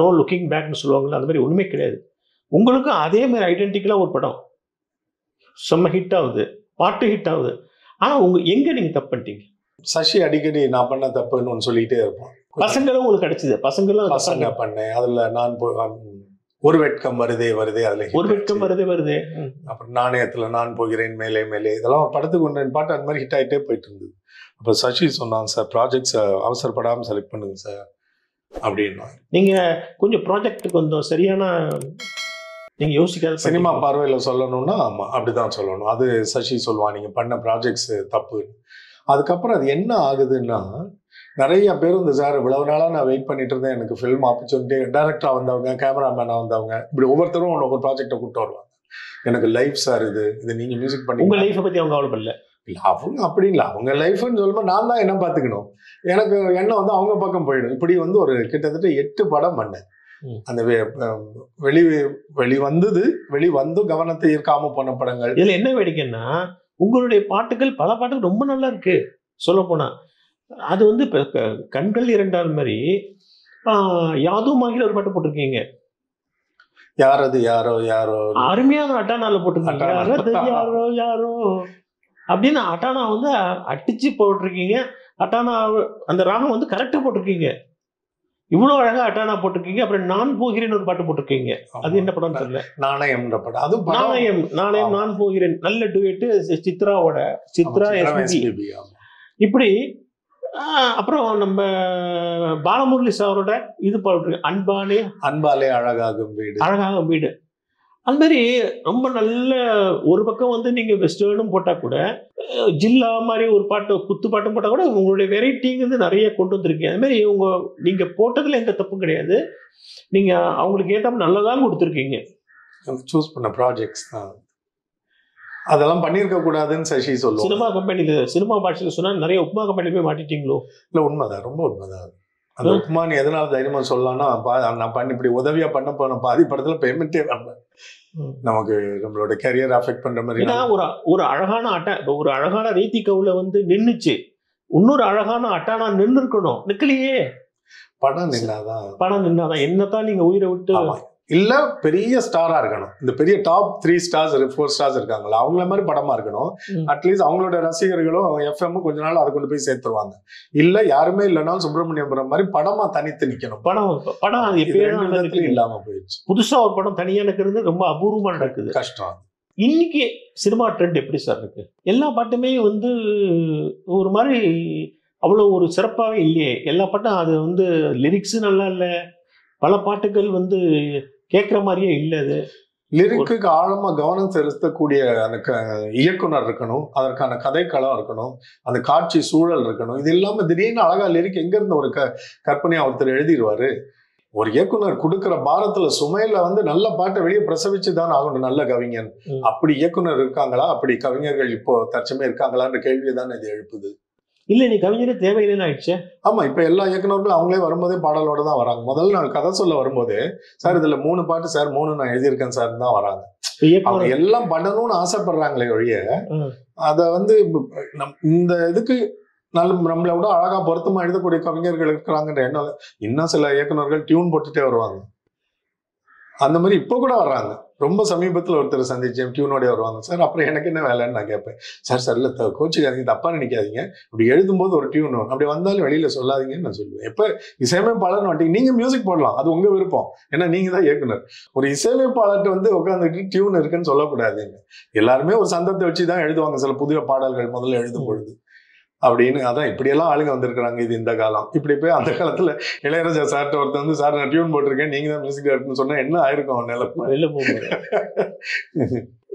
நோ லுக்கிங் பேக்னு சொல்லுவாங்களா, அந்த மாதிரி ஒண்ணுமே கிடையாது. உங்களுக்கும் அதே மாதிரி ஐடென்டிக்கலா ஒரு படம் செம்ம ஹிட் ஆகுது, பாட்டு ஹிட் ஆகுது. ஆனா உங்க எங்க நீங்க தப்பு பண்ணிட்டீங்க? சசி அடிக்கடி நான் பண்ண தப்புன்னு ஒன்று சொல்லிக்கிட்டே இருப்போம். பசங்களும் உங்களுக்கு கிடைச்சது, பசங்களும் பசங்க பண்ணேன். அதில் நான் ஒரு வெட்கம் வருதே வருதே, அதில் ஒரு வெட்கம் வருதே வருதே, அப்புறம் நாணயத்தில் நான் போகிறேன் மேலே மேலே, இதெல்லாம் ஒரு படத்துக்கு ஒன்று பாட்டு அந்த மாதிரி ஹிட் ஆகிட்டே போயிட்டு இருந்தது. அப்போ சசி சொன்னாங்க சார் ப்ராஜெக்ட்ஸை அவசரப்படாமல் செலக்ட் பண்ணுங்க சார் அப்படின்னா. நீங்கள் கொஞ்சம் ப்ராஜெக்டுக்கு கொஞ்சம் சரியான நீங்கள் யோசிக்காத சினிமா பார்வையில் சொல்லணும்னா ஆமாம் அப்படிதான் சொல்லணும். அது சசி சொல்லுவான் நீங்கள் பண்ண ப்ராஜெக்ட்ஸ் தப்பு. அதுக்கப்புறம் அது என்ன ஆகுதுன்னா, நிறைய பேர் இந்த சார் இவ்வளவு நாளாக நான் வெயிட் பண்ணிட்டு இருந்தேன், எனக்கு ஃபிலிம் ஆப்பர்ச்சுனிட்டி, டைரக்டராக வந்தவங்க, கேமராமேனாக வந்தவங்க, இப்படி ஒவ்வொருத்தரும் உனக்கு ஒரு ப்ராஜெக்டை கூப்பிட்டு வருவாங்க. எனக்கு லைஃப் சார் இது, இது நீங்கள் மியூசிக் பண்ணி உங்கள் லைஃப்பை பற்றி அவங்க அவ்வளோ இல்லை இல்லை அவங்க அப்படி இல்லை, அவங்க லைஃப்னு சொல்லும்போது நான் தான் என்ன பார்த்துக்கணும், எனக்கு என்ன வந்து அவங்க பக்கம் போயிடும். இப்படி வந்து ஒரு கிட்டத்தட்ட எட்டு படம் பண்ணேன். அந்த வெளி வெளி வந்தது வெளி வந்து கவனத்தை ஈர்க்காம போன படங்கள். இதில் என்ன வேடிக்கைன்னா, உங்களுடைய பாட்டுகள் பல பாட்டுகள் ரொம்ப நல்லா இருக்கு. சொல்ல போனா அது வந்து இப்போ கண்கள் இரண்டாவது மாதிரி யாதும் மாகில ஒரு பாட்டு போட்டிருக்கீங்க, யார் அது யாரோ யாரோ அருமையான அட்டானால போட்டிருக்கீங்க, யாரோ யாரோ அப்படின்னு அட்டானா வந்து அடிச்சு போட்டிருக்கீங்க. அட்டானா அந்த ராகம் வந்து கரெக்டா போட்டிருக்கீங்க, இவ்வளோ அழகா அட்டானா போட்டிருக்கீங்க. அப்புறம் நான் போகிறேன் ஒரு பாட்டு போட்டிருக்கீங்க, அது என்ன படம் தெரியல, நாணயம்ன்ற படம். அது நாணயம் நாணயம் நான் போகிறேன் நல்ல டுவேட்டு சித்ராவோட, சித்ரா எஸ்பிபி. இப்படி அப்புறம் நம்ம பாலமுரளி சாரோட இது பாட்டு அன்பாலே அன்பாலே அழகாகும் வீடு அழகாகும் வீடு. அது மாதிரி ரொம்ப நல்ல ஒரு பக்கம் வந்து நீங்க வெஸ்டர்னும் போட்டா கூட, ஜில்லா மாதிரி ஒரு பாட்டு குத்து பாட்டும் போட்டால் கூட உங்களுடைய வெரைட்டிங்கிறது நிறைய கொண்டு வந்துருக்கீங்க. அது மாதிரி உங்க நீங்க போட்டதுல எந்த தப்பும் கிடையாது, நீங்க அவங்களுக்கு ஏற்ற நல்லதான் கொடுத்துருக்கீங்க. சூஸ் பண்ண ப்ராஜெக்ட்ஸ் தான் அதெல்லாம் பண்ணிருக்க கூடாதுன்னு சசி சொல்லுவோம். சினிமா கம்பெனில சினிமா பாஷையில சொன்னா நிறைய உப்புமா கம்பெனில போய் மாட்டிட்டீங்களோ? இல்ல உண்மைதான், ரொம்ப உண்மைதான். அந்த உப்புமான்னு எதனால தைரியமா சொல்லலாம்னா, நான் பண்ணி இப்படி உதவியா பண்ண போன பாதி படத்துல பேமெண்டே வரல. நமக்கு நம்மளோட கரியர் அஃபெக்ட் பண்ற மாதிரி ஒரு ஒரு அழகான அட்டா, ஒரு அழகான ரீதி கவுல வந்து நின்னுச்சு. இன்னொரு அழகான அட்டானா நின்று இருக்கணும், நிக்கலையே. படம் நின்னாதான் படம் நின்னாதான் என்னத்தான் நீங்க உயிரை விட்டு இல்ல பெரிய ஸ்டாரா இருக்கணும். இந்த பெரிய top three stars four stars இருக்காங்களா, அவங்கள மாதிரி படமா இருக்கணும். அட்லீஸ்ட் அவங்களோட ரசிகர்களும் எஃப்எம் கொஞ்ச நாள் அதை கொண்டு போய் சேர்த்துருவாங்க. இல்ல யாருமே இல்லைனாலும் சுப்பிரமணியபுரம் மாதிரி படமா தனித்து நிக்கணும். படம் படம் இல்லாம போயிடுச்சு. புதுசா ஒரு படம் தனியா இருக்கிறது ரொம்ப அபூர்வமா நடக்குது, கஷ்டம். இன்னைக்கு சினிமா ட்ரெண்ட் எப்படி சார் இருக்கு? எல்லா பாட்டுமே வந்து ஒரு மாதிரி அவ்வளோ ஒரு சிறப்பாகவே இல்லையே. எல்லா பாட்டும் அது வந்து லிரிக்ஸு நல்லா இல்லை, பல பாட்டுகள் வந்து கேட்குற மாதிரியே இல்லை. அது லிரிக்குக்கு ஆழமா கவனம் செலுத்தக்கூடிய அந்த இயக்குனர் இருக்கணும், அதற்கான கதைக்களம் இருக்கணும், அந்த காட்சி சூழல் இருக்கணும். இது இல்லாம திடீர்னு அழகா லிரிக் எங்க இருந்து ஒரு க கற்பனையா ஒருத்தர் எழுதிடுவாரு. ஒரு இயக்குனர் கொடுக்குற பாரத்துல சுமையில வந்து நல்ல பாட்டை வெளியே பிரசவிச்சு தான் ஆகணும் நல்ல கவிஞன். அப்படி இயக்குனர் இருக்காங்களா, அப்படி கவிஞர்கள் இப்போ தற்சமே இருக்காங்களான்ற கேள்வியை தான் இது எழுப்புது. இல்ல நீ கவிஞரே தேவையில்லைன்னு ஆயிடுச்சு. ஆமா, இப்ப எல்லா இயக்குநர்களும் அவங்களே வரும்போதே பாடலோட தான் வராங்க. முதல்ல நான் கதை சொல்ல வரும்போது சார் இதுல மூணு பாட்டு சார், மூணு நான் எழுதியிருக்கேன் சார் தான் வராங்க. அவங்க எல்லாம் பண்ணணும்னு ஆசைப்படுறாங்களே ஒழிய அத வந்து இந்த இதுக்கு நல்ல நம்மளை விட அழகா பொருத்தமா எழுதக்கூடிய கவிஞர்கள் இருக்கிறாங்கன்ற எண்ணம். இன்னும் சில இயக்குநர்கள் டியூன் போட்டுட்டே வருவாங்க, அந்த மாதிரி இப்போ கூட வர்றாங்க. ரொம்ப சமீபத்தில் ஒருத்தர் சந்திச்சேன், டியூனோடய வருவாங்க. சார் அப்புறம் எனக்கு என்ன வேலைன்னு நான் கேட்பேன். சார் சார் இல்லை கோச்சுக்காதீங்க, தப்பா நினைக்காதீங்க, அப்படி எழுதும்போது ஒரு டியூன் அப்படி வந்தாலும் வெளியில சொல்லாதீங்கன்னு நான் சொல்லுவேன். எப்போ இசையமைப்பாளர்னு வாட்டிங்க நீங்க மியூசிக் போடலாம், அது உங்க விருப்பம், ஏன்னா நீங்க தான் இயக்குனர். ஒரு இசையமைப்பாளர்கிட்ட வந்து உட்காந்துட்டு டியூன் இருக்குன்னு சொல்லக்கூடாதுங்க. எல்லாருமே ஒரு சந்தத்தை வச்சு தான் எழுதுவாங்க சில புதிய பாடல்கள் முதல்ல எழுதும் பொழுது அப்படின்னு. அதான் இப்படியெல்லாம் ஆளுங்க வந்திருக்கிறாங்க. இது இந்த காலம் இப்படி போய் அந்த காலத்துல இளையராஜா சார்ட்ட ஒருத்தர் வந்து சார் நான் டியூன் போட்டிருக்கேன் நீங்க தான் மியூசிக் டைரக்டர்னு சொன்னா என்ன ஆயிருக்கும் நிலப்பு வெளில போகும்போது.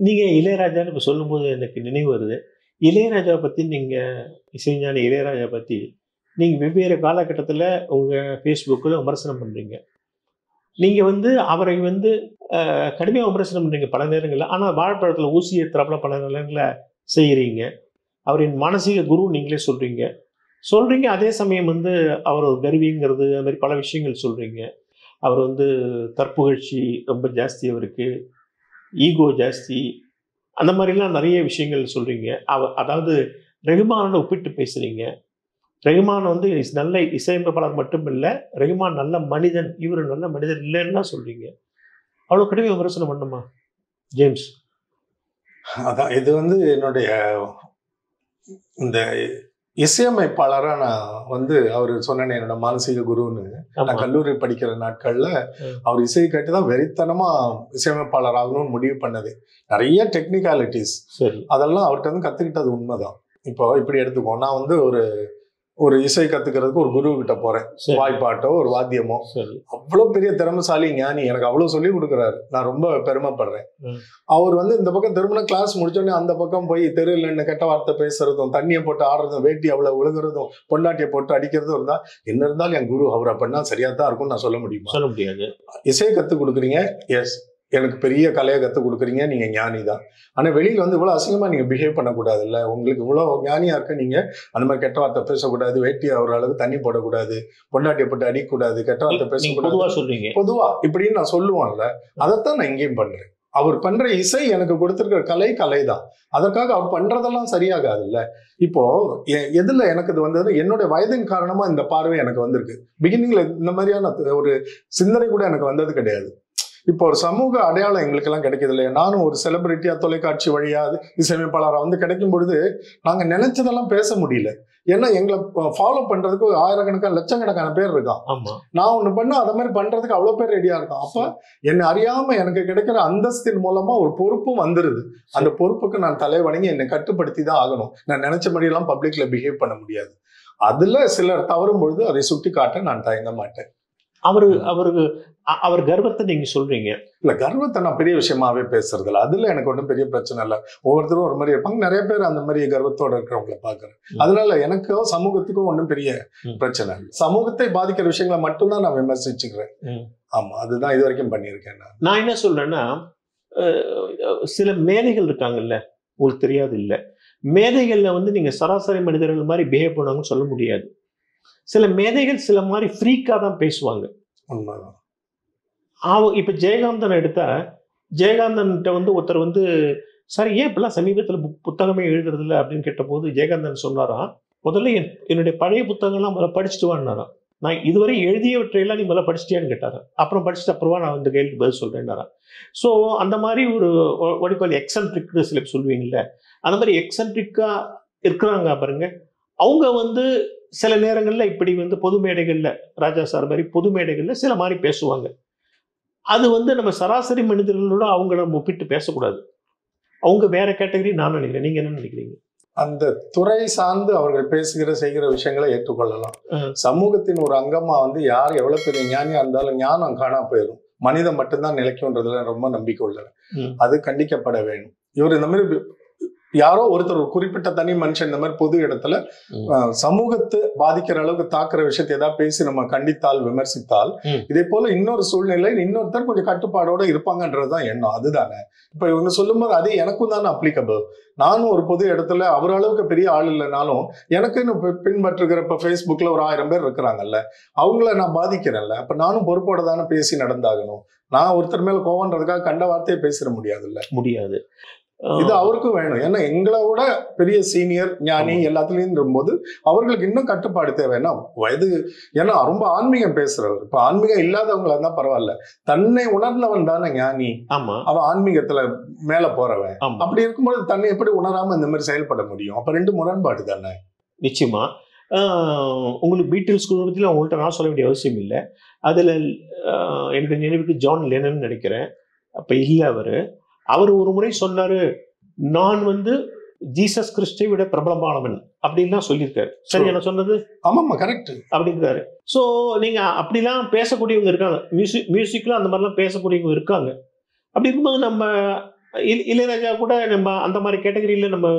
நீங்க இளையராஜான்னு இப்போ சொல்லும் போது எனக்கு நினைவு வருது, இளையராஜா பத்தி நீங்க இசைஞானி இளையராஜா பத்தி நீங்க வெவ்வேறு காலகட்டத்துல உங்க ஃபேஸ்புக்கில் விமர்சனம் பண்றீங்க. நீங்க வந்து அவரை வந்து கடுமையாக விமர்சனம் பண்றீங்க பல நேரங்கள்ல, ஆனா வாழைப்பழத்துல ஊசி ஏத்துறாப்புல பல நேரங்கள்ல செய்யறீங்க. அவரின் மானசீக குரு நீங்களே சொல்றீங்க சொல்றீங்க அதே சமயம் வந்து அவர் ஒரு கருவிங்கிறது அது மாதிரி பல விஷயங்கள் சொல்றீங்க. அவர் வந்து தற்புகழ்ச்சி ரொம்ப ஜாஸ்தி, அவருக்கு ஈகோ ஜாஸ்தி, அந்த மாதிரிலாம் நிறைய விஷயங்கள் சொல்றீங்க. அவ அதாவது ரெஹ்மானோட ஒப்பிட்டு பேசுறீங்க. ரெஹ்மான் வந்து நல்ல இசையமைப்பாளர் மட்டும் இல்லை, ரெஹ்மான் நல்ல மனிதன், இவர் நல்ல மனிதன் இல்லைன்னா சொல்றீங்க. அவ்வளோ கடுமையாக விமர்சனம் பண்ணுமா ஜேம்ஸ்? அதான் இது வந்து என்னுடைய இந்த இசையமைப்பாளராக நான் வந்து அவர் சொன்னேன் என்னோட மானசீக குருன்னு. நான் கல்லூரி படிக்கிற நாட்கள்ல அவர் இசையை கேட்டுதான் வெறித்தனமா இசையமைப்பாளர் ஆகணும்னு முடிவு பண்ணது. நிறைய டெக்னிக்காலிட்டிஸ் அதெல்லாம் அவர்கிட்ட வந்து கத்துக்கிட்டது உண்மைதான். இப்போ இப்படி எடுத்துக்கோ, நான் வந்து ஒரு ஒரு இசை கத்துக்கிறதுக்கு ஒரு குரு கிட்ட போறேன், வாய்ப்பாட்டோ ஒரு வாத்தியமோ. அவ்வளோ பெரிய திறமைசாலி ஞானி, எனக்கு அவ்வளோ சொல்லி கொடுக்குறாரு, நான் ரொம்ப பெருமைப்படுறேன். அவர் வந்து இந்த பக்கம் திரும்ப கிளாஸ் முடிச்சோடனே அந்த பக்கம் போய் தெருவில் நின்று கெட்ட வார்த்தை பேசுறதும், தண்ணியை போட்டு ஆடுறதும், வேட்டி அவ்வளோ விழுகிறதும், பொண்டாட்டியை போட்டு அடிக்கிறதும் இருந்தா என்ன இருந்தாலும் என் குரு அவர் அப்படின்னா சரியா தான் இருக்கும்னு நான் சொல்ல முடியுமா? சொல்ல முடியாது. இசையை கற்றுக் கொடுக்குறீங்க, எஸ் எனக்கு பெரிய கலையை கற்றுக் கொடுக்குறீங்க, நீங்கள் ஞானி தான். ஆனால் வெளியில் வந்து இவ்வளோ அசிங்கமாக நீங்கள் பிஹேவ் பண்ணக்கூடாது, இல்லை உங்களுக்கு இவ்வளோ ஞானியாக இருக்க நீங்கள் அந்த மாதிரி கெட்ட வார்த்தை பேசக்கூடாது, வேட்டி ஆகிற அளவுக்கு தண்ணி போடக்கூடாது, பொண்டாட்டியை போட்டு அடிக்கக்கூடாது, கெட்ட வார்த்தை பேசக்கூடாது சொல்றீங்க பொதுவாக இப்படின்னு நான் சொல்லுவான்ல, அதைத்தான் நான் இங்கேயும் பண்ணுறேன். அவர் பண்ற இசை எனக்கு கொடுத்துருக்கிற கலை கலை தான், அதற்காக அவர் பண்றதெல்லாம் சரியாகாது இல்ல. இப்போ எதுல எனக்கு இது வந்தது, என்னுடைய வயதின் காரணமா இந்த பார்வை எனக்கு வந்திருக்கு. பிகினிங்ல இந்த மாதிரியான ஒரு சிந்தனை கூட எனக்கு வந்தது கிடையாது. இப்போ ஒரு சமூக அடையாளம் எங்களுக்கு எல்லாம் கிடைக்கிறது இல்லையா? நானும் ஒரு செலிபிரிட்டியா தொலைக்காட்சி வழியா இசையமைப்பாளராக வந்து கிடைக்கும் பொழுது நாங்க நினைச்சதெல்லாம் பேச முடியல. ஏன்னா எங்களை ஃபாலோ பண்றதுக்கு ஆயிரக்கணக்கான லட்சக்கணக்கான பேர் இருக்கான். நான் ஒண்ணு பண்ண அதை மாதிரி பண்றதுக்கு அவ்வளவு பேர் ரெடியா இருக்கான். அப்ப என்னை அறியாம எனக்கு கிடைக்கிற அந்தஸ்தின் மூலமா ஒரு பொறுப்பும் வந்துருது. அந்த பொறுப்புக்கு நான் தலை வணங்கி என்னை கட்டுப்படுத்தி தான் ஆகணும். நான் நினைச்ச மாதிரி எல்லாம் பப்ளிக்ல பிஹேவ் பண்ண முடியாது. அதுல சிலர் தவறும் பொழுது அதை சுட்டி காட்ட நான் தயங்க மாட்டேன். அவரு அவருக்கு அவர் கர்வத்தை நீங்க சொல்றீங்க இல்ல, கர்வத்தை நான் பெரிய விஷயமாவே பேசுறது இல்லை, அதுல எனக்கு ஒன்றும் பெரிய பிரச்சனை இல்லை. ஒவ்வொருத்தரும் ஒரு மாதிரி இருப்பாங்க, நிறைய பேர் அந்த மாதிரி கர்வத்தோட இருக்கிறவங்களை பாக்குறேன். அதனால எனக்கோ சமூகத்துக்கும் ஒன்றும் பெரிய பிரச்சனை இல்லை. சமூகத்தை பாதிக்கிற விஷயங்களை மட்டும்தான் நான் விமர்சிச்சுக்கிறேன். ஆமா, அதுதான் இது வரைக்கும் பண்ணியிருக்கேன். நான் நான் என்ன சொல்றேன்னா சில மேலைகள் இருக்காங்கல்ல, உங்களுக்கு தெரியாது இல்லை. மேதைகள்ல வந்து நீங்க சராசரி மனிதர்கள் மாதிரி பிஹேவ் பண்ணுவாங்கன்னு சொல்ல முடியாது. சில மேதைகள் சில மாதிரி ஃப்ரீக்காக தான் பேசுவாங்க. அவங்க இப்போ ஜெயகாந்தன் எடுத்தா, ஜெயகாந்தன்கிட்ட வந்து ஒருத்தர் வந்து சார் ஏன் இப்பெல்லாம் சமீபத்தில் புக் புத்தகமே எழுதுறது இல்லை அப்படின்னு கேட்டபோது ஜெயகாந்தன் சொன்னாராம், முதல்ல என் என்னுடைய பழைய புத்தகங்கள்லாம் முதல்ல படிச்சுட்டு வான்னாராம். நான் இதுவரை எழுதியவற்றையெல்லாம் நீ முதல்ல படிச்சிட்டியான்னு கேட்டார். அப்புறம் படிச்சுட்டு அப்புறமா நான் இந்த கேள்விக்கு பதில் சொல்கிறேன்னாரா. ஸோ அந்த மாதிரி ஒரு ஒடிப்பாளி எக்ஸன்ட்ரிக்னு சில சொல்லுவீங்கள்ல, அந்த மாதிரி எக்ஸன்ட்ரிக்காக இருக்கிறாங்க பாருங்க. அவங்க வந்து சில நேரங்களில் இப்படி வந்து பொது மேடைகளில் ராஜா சார் மாதிரி பொது மேடைகளில் சில மாதிரி பேசுவாங்க. அது வந்து நம்ம சராசரி மனிதர்களோட அவங்கள நம்ம ஒப்பிட்டு பேசக்கூடாது. அவங்க வேற கேட்டகரி நான் நினைக்கிறேன். நீங்க என்ன நினைக்கிறீங்க? அந்த துறை சார்ந்து அவர்கள் பேசுகிற செய்கிற விஷயங்களை ஏற்றுக்கொள்ளலாம். சமூகத்தின் ஒரு அங்கமா வந்து யார் எவ்வளவு பெரிய ஞானியா இருந்தாலும் ஞானம் காணா போயிடும், மனிதன் மட்டும்தான் நிலைக்கும்ன்றதுல ரொம்ப நம்பிக்கை உள்ளேன். அது கண்டிக்கப்பட வேண்டும். இவர் இந்த மாதிரி யாரோ ஒருத்தர் குறிப்பிட்ட தனி மனுஷன் இந்த மாதிரி பொது இடத்துல சமூகத்தை பாதிக்கிற அளவுக்கு தாக்குற விஷயத்தை ஏதாவது பேசி நம்ம கண்டித்தால் விமர்சித்தால், இதே போல இன்னொரு சூழ்நிலையில் இன்னொருத்தர் கொஞ்சம் கட்டுப்பாடோட இருப்பாங்கன்றதுதான் எண்ணம். அதுதானே இப்ப இவங்க சொல்லும் போது அதே எனக்கும் தானே அப்ளிகபிள். நானும் ஒரு பொது இடத்துல அவர் அளவுக்கு பெரிய ஆள் இல்லைனாலும் எனக்குன்னு பின்பற்றுகிற இப்ப ஃபேஸ்புக்ல ஒரு ஆயிரம் பேர் இருக்கிறாங்கல்ல, அவங்கள நான் பாதிக்கிறேன்ல, அப்ப நானும் பொறுப்போட தானே பேசி நடந்தாகணும். நான் ஒருத்தர் மேல கோவன்றதுக்காக கண்ட வார்த்தையை பேசிட முடியாதுல்ல, முடியாது. இது அவருக்கும் வேணும். ஏன்னா எங்களோட பெரிய சீனியர் ஞானி எல்லாத்துலயும் போது அவர்களுக்கு இன்னும் கட்டுப்பாடு தேவைன்னா வயது. ஏன்னா ரொம்ப ஆன்மீகம் பேசுறவர், இப்ப ஆன்மீகம் இல்லாதவங்களா இருந்தா பரவாயில்ல, தன்னை உணர்ந்தவன் தானே ஞானி. ஆமா, அவன் ஆன்மீகத்துல மேல போறவன். அப்படி இருக்கும்போது தன்னை எப்படி உணராம இந்த மாதிரி செயல்பட முடியும்? அப்ப ரெண்டு முரண்பாடு தானே. நிச்சயமா. ஆஹ் உங்களுக்கு பீட்டில்ஸ் குழுவத்தில் அவங்கள்ட்ட நான் சொல்ல வேண்டிய அவசியம் இல்லை. அதுல எனக்கு நினைவுக்கு ஜான் லெனன் நினைக்கிறேன், அப்ப இல்லை அவரு அவர் ஒரு முறை சொன்னாரு, நான் வந்து ஜீசஸ் கிறிஸ்தை விட பிரபலமானவன் அப்படின்னு தான் சொல்லியிருக்காரு. சரி, என்ன சொன்னது? ஆமாம்மா, கரெக்ட் அப்படிங்கிறாரு. ஸோ நீங்க அப்படிலாம் பேசக்கூடியவங்க இருக்காங்க, மியூசிக் மியூசிக்ல அந்த மாதிரிலாம் பேசக்கூடியவங்க இருக்காங்க. அப்படி இருக்கும்போது நம்ம இளையராஜா கூட நம்ம அந்த மாதிரி கேட்டகரியில நம்ம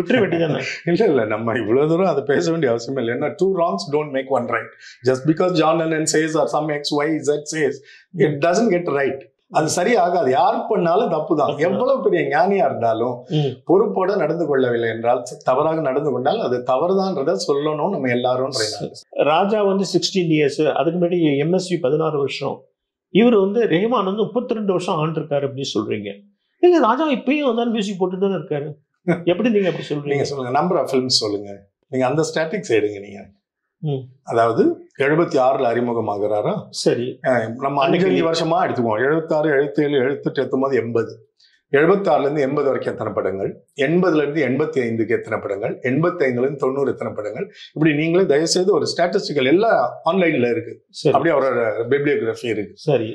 விட்டுற வேண்டியதானே. இல்ல இல்ல, நம்ம இவ்வளவு தூரம் அதை பேச வேண்டிய அவசியம் இல்லை. ஏன்னா two wrongs don't make one right. Just because John Lennon says or some X Y Z says it doesn't get right. அது சரி ஆகாது. யார் பண்ணாலும் தப்பு தான். எவ்வளவு பெரிய ஞானியா இருந்தாலும் பொறுப்போட நடந்து கொள்ளவில்லை என்றால், தவறாக நடந்து கொண்டால் அது தவறுதான்றத சொல்லணும் நம்ம எல்லாரும். ராஜா வந்து சிக்ஸ்டீன் இயர்ஸ், அதுக்கு முன்னாடி எம்எஸ்வி பதினாறு வருஷம், இவர் வந்து ரஹ்மான் வந்து முப்பத்தி ரெண்டு வருஷம் ஆண்டிருக்காரு அப்படின்னு சொல்றீங்க. நீங்க ராஜா இப்பயும் வந்தாலும் மியூசிக் போட்டுதானே இருக்காரு, எப்படி நீங்க அப்படி சொல்றீங்க? சொல்லுங்க, நம்பர் ஆஃப் ஃபிலிம்ஸ் சொல்லுங்க, நீங்க அந்த ஸ்டாட்டிக்ஸ் எடுங்க. நீங்க அதாவது எழுபத்தி ஆறுல அறிமுகமாகிறாரா? சரி, நம்ம அஞ்சு வருஷமா எடுத்துக்குவோம். எழுபத்தி ஆறு எழுபத்தி ஏழு எழுபத்தெட்டு எத்தும்போது எண்பது, எழுபத்தி ஆறுல இருந்து எண்பது வரைக்கும் எத்தனை படங்கள், எண்பதுல இருந்து எண்பத்தி ஐந்துக்கு எத்தனை படங்கள், எண்பத்தி ஐந்துல இருந்து தொண்ணூறு எத்தனை படங்கள், இப்படி நீங்களே தயவுசெய்து ஒரு ஸ்டாட்டிஸ்டிக்கல் எல்லாம் ஆன்லைன்ல இருக்கு. அப்படியே அவரோட பிப்ளியோகிராஃபி இருக்கு, சரி,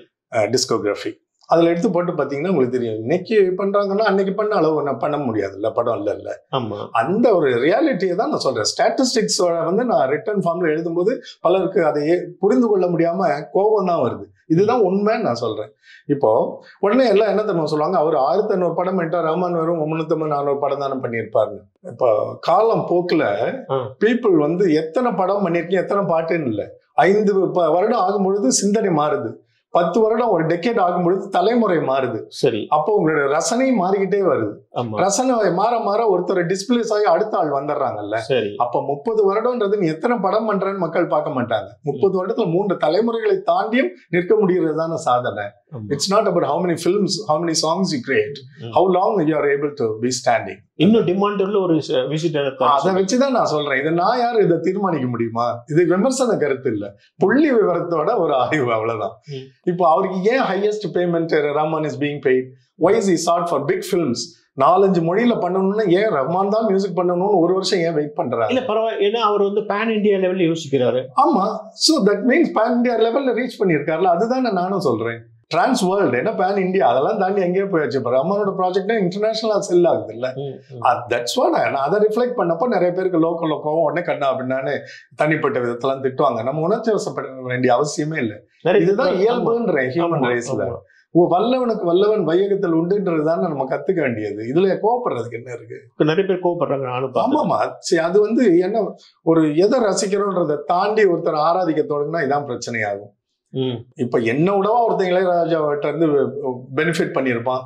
டிஸ்கோகிராஃபி, அதுல எடுத்து போட்டு பாத்தீங்கன்னா உங்களுக்கு தெரியும். இன்னைக்கு பண்றாங்கன்னா அன்னைக்கு பண்ண அளவு நான் பண்ண முடியாது இல்ல, படம் இல்ல இல்ல. ஆமா, அந்த ஒரு ரியாலிட்டியை தான் நான் சொல்றேன். ஸ்டாட்டிஸ்டிக்ஸோட வந்து நான் ரிட்டர்ன் ஃபார்ம்ல எழுதும்போது பலருக்கு அதை புரிந்து கொள்ள முடியாம கோபம் தான் வருது. இதுதான் உண்மைன்னு நான் சொல்றேன். இப்போ உடனே எல்லாம் என்ன தெரியுமா சொல்லுவாங்க, அவர் ஆயிரத்தி ஐநூறு படம் பண்ணிட்டா ரஹ்மான் வெறும் முன்னூத்தி ஐம்பது நானூறு படம் தானே பண்ணியிருப்பாரு. இப்போ காலம் போக்குல பீப்புள் வந்து எத்தனை படம் பண்ணிருக்கீங்க எத்தனை பாட்டுன்னு இல்லை, ஐந்து வருடம் ஆகும் பொழுது சிந்தனை மாறுது, பத்து வருடம் ஒரு டெக்கேட் ஆகும் பொழுது தலைமுறை மாறுது. சரி, அப்போ உங்களோட ரசனையும் மாறிக்கிட்டே வருது. ரசனை மாற மாற ஒருத்தர் டிஸ்பிளேஸ் ஆகி அடுத்த ஆள் வந்துடுறாங்கல்ல. அப்ப முப்பது வருடம்ன்றது நீ எத்தனை படம் பண்றன்னு மக்கள் பார்க்க மாட்டாங்க. முப்பது வருடத்துல மூன்று தலைமுறைகளை தாண்டியும் நிற்க முடியறதுதான சாதனை. It's not about how many films, how many songs you create, how long you are able to be standing. இன்னும் டிமாண்ட் உள்ள ஒரு விஷயம் அதை வச்சுதான் நான் சொல்றேன். இதை நான் யாரு இதை தீர்மானிக்க முடியுமா? இது விமர்சன கருத்து இல்ல, புள்ளி விவரத்தோட ஒரு ஆய்வு, அவ்வளவுதான். இப்போ அவருக்கு ஏன் highest payment Rahman is being paid? Why is he chart for big films? நாலஞ்சு மொழியில பண்ணணும்னா ஏன் ரஹ்மான் தான் மியூசிக் பண்ணணும்னு ஒரு வருஷம் ஏன் வெயிட் பண்றாரு? இல்ல பரவாயில்ல, ஏன்னா அவர் வந்து பேன் இண்டியா லெவல்ல யோசிக்கிறாரு. ஆமா, so that means pan India லெவல்ல ரீச் பண்ணிருக்காருல, அதுதான் நானும் சொல்றேன். டிரான்ஸ் வேர்ல்டு, ஏன்னா பேன் இண்டியா அதெல்லாம் தாண்டி எங்கேயே போயாச்சு. இப்போ ரஹ்மானோட ப்ராஜெக்ட்னா இன்டர்நேஷனலா செல் ஆகுது இல்ல, தட்ஸ் வாட். நான் அதை ரிஃப்ளெக்ட் பண்ணப்போ நிறைய பேருக்கு லோக்கல் லோக்கம் உடனே கண்ணா அப்படின்னானு தனிப்பட்ட விதத்தெல்லாம் திட்டுவாங்க. நம்ம உணர்ச்சி வசப்பட வேண்டிய அவசியமே இல்லை. இதுதான் இயல்புன்ற ஹியூமன் ரைஸ்ல வல்லவனுக்கு வல்லவன் வையகத்தில் உண்டுன்றது தானே நம்ம கத்துக்க வேண்டியது. இதுல கோவப்படுறதுக்கு என்ன இருக்கு? நிறைய பேர் கோவப்படுறாங்க. ஆமாமா, அது வந்து என்ன, ஒரு எதை ரசிக்கிறோன்றதை தாண்டி ஒருத்தர் ஆராதிக்க தொடங்கினா இதான் பிரச்சனையாகும். இப்ப என்ன விடவா ஒருத்தன் இளையராஜாவிட்ட இருந்து பெனிஃபிட் பண்ணிருப்பான்,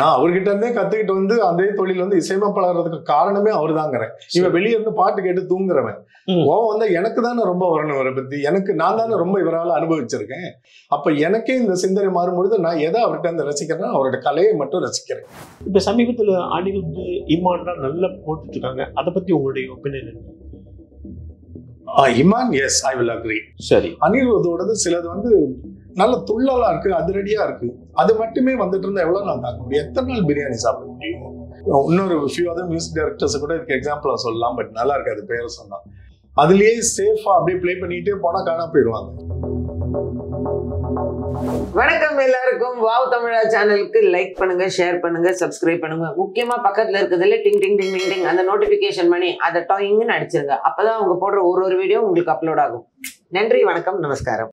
நான் அவர்கிட்ட இருந்தே கத்துக்கிட்டு வந்து அதே தொழில் வந்து இசைமா பழகிறதுக்கு காரணமே அவர் தாங்கிறேன். இவன் வெளியே இருந்து பாட்டு கேட்டு தூங்குறவன். கோவம் வந்து எனக்கு தானே ரொம்ப வரணும், அவரை பத்தி எனக்கு நான் தானே ரொம்ப இவரால் அனுபவிச்சிருக்கேன். அப்ப எனக்கே இந்த சிந்தனை மாறும்பொழுது நான் எதை அவர்கிட்ட இருந்து ரசிக்கிறேன், அவரோட கலையை மட்டும் ரசிக்கிறேன். இப்ப சமீபத்துல ஆடிகள் வந்து இமான்டா நல்லா போட்டுட்டு இருக்காங்க, அதை பத்தி உங்களுடைய opinion? Imman yes, I will agree. சரி, அனிருத்தோடது சிலது வந்து நல்ல துள்ளலா இருக்கு, அதிரடியா இருக்கு. அது மட்டுமே வந்துட்டு இருந்தா எவ்வளவு நாள் தாங்க முடியும், எத்தனை நாள் பிரியாணி சாப்பிட முடியும்? இன்னொரு ஃபியூ அதர் மியூசிக் டைரக்டர்ஸ் கூட இதுக்கு எக்ஸாம்பிளா சொல்லலாம், பட் நல்லா இருக்கு அது பேரை சொன்னா. அதுலயே சேஃபா அப்படியே பிளே பண்ணிட்டே போனா காணா போயிடுவாங்க. வணக்கம் எல்லாருக்கும். வாவ் தமிழா சேனலுக்கு லைக் பண்ணுங்க, ஷேர் பண்ணுங்க, சப்ஸ்கிரைப் பண்ணுங்க. முக்கியமா பக்கத்துல இருக்கிறதுல டிங் டிங் டிங் டிங் டிங் அந்த நோட்டிபிகேஷன் பண்ணி அதை டாயிங்னு அடிச்சிருங்க. அப்பதான் அவங்க போடுற ஒரு ஒரு வீடியோ உங்களுக்கு அப்லோட் ஆகும். நன்றி, வணக்கம், நமஸ்காரம்.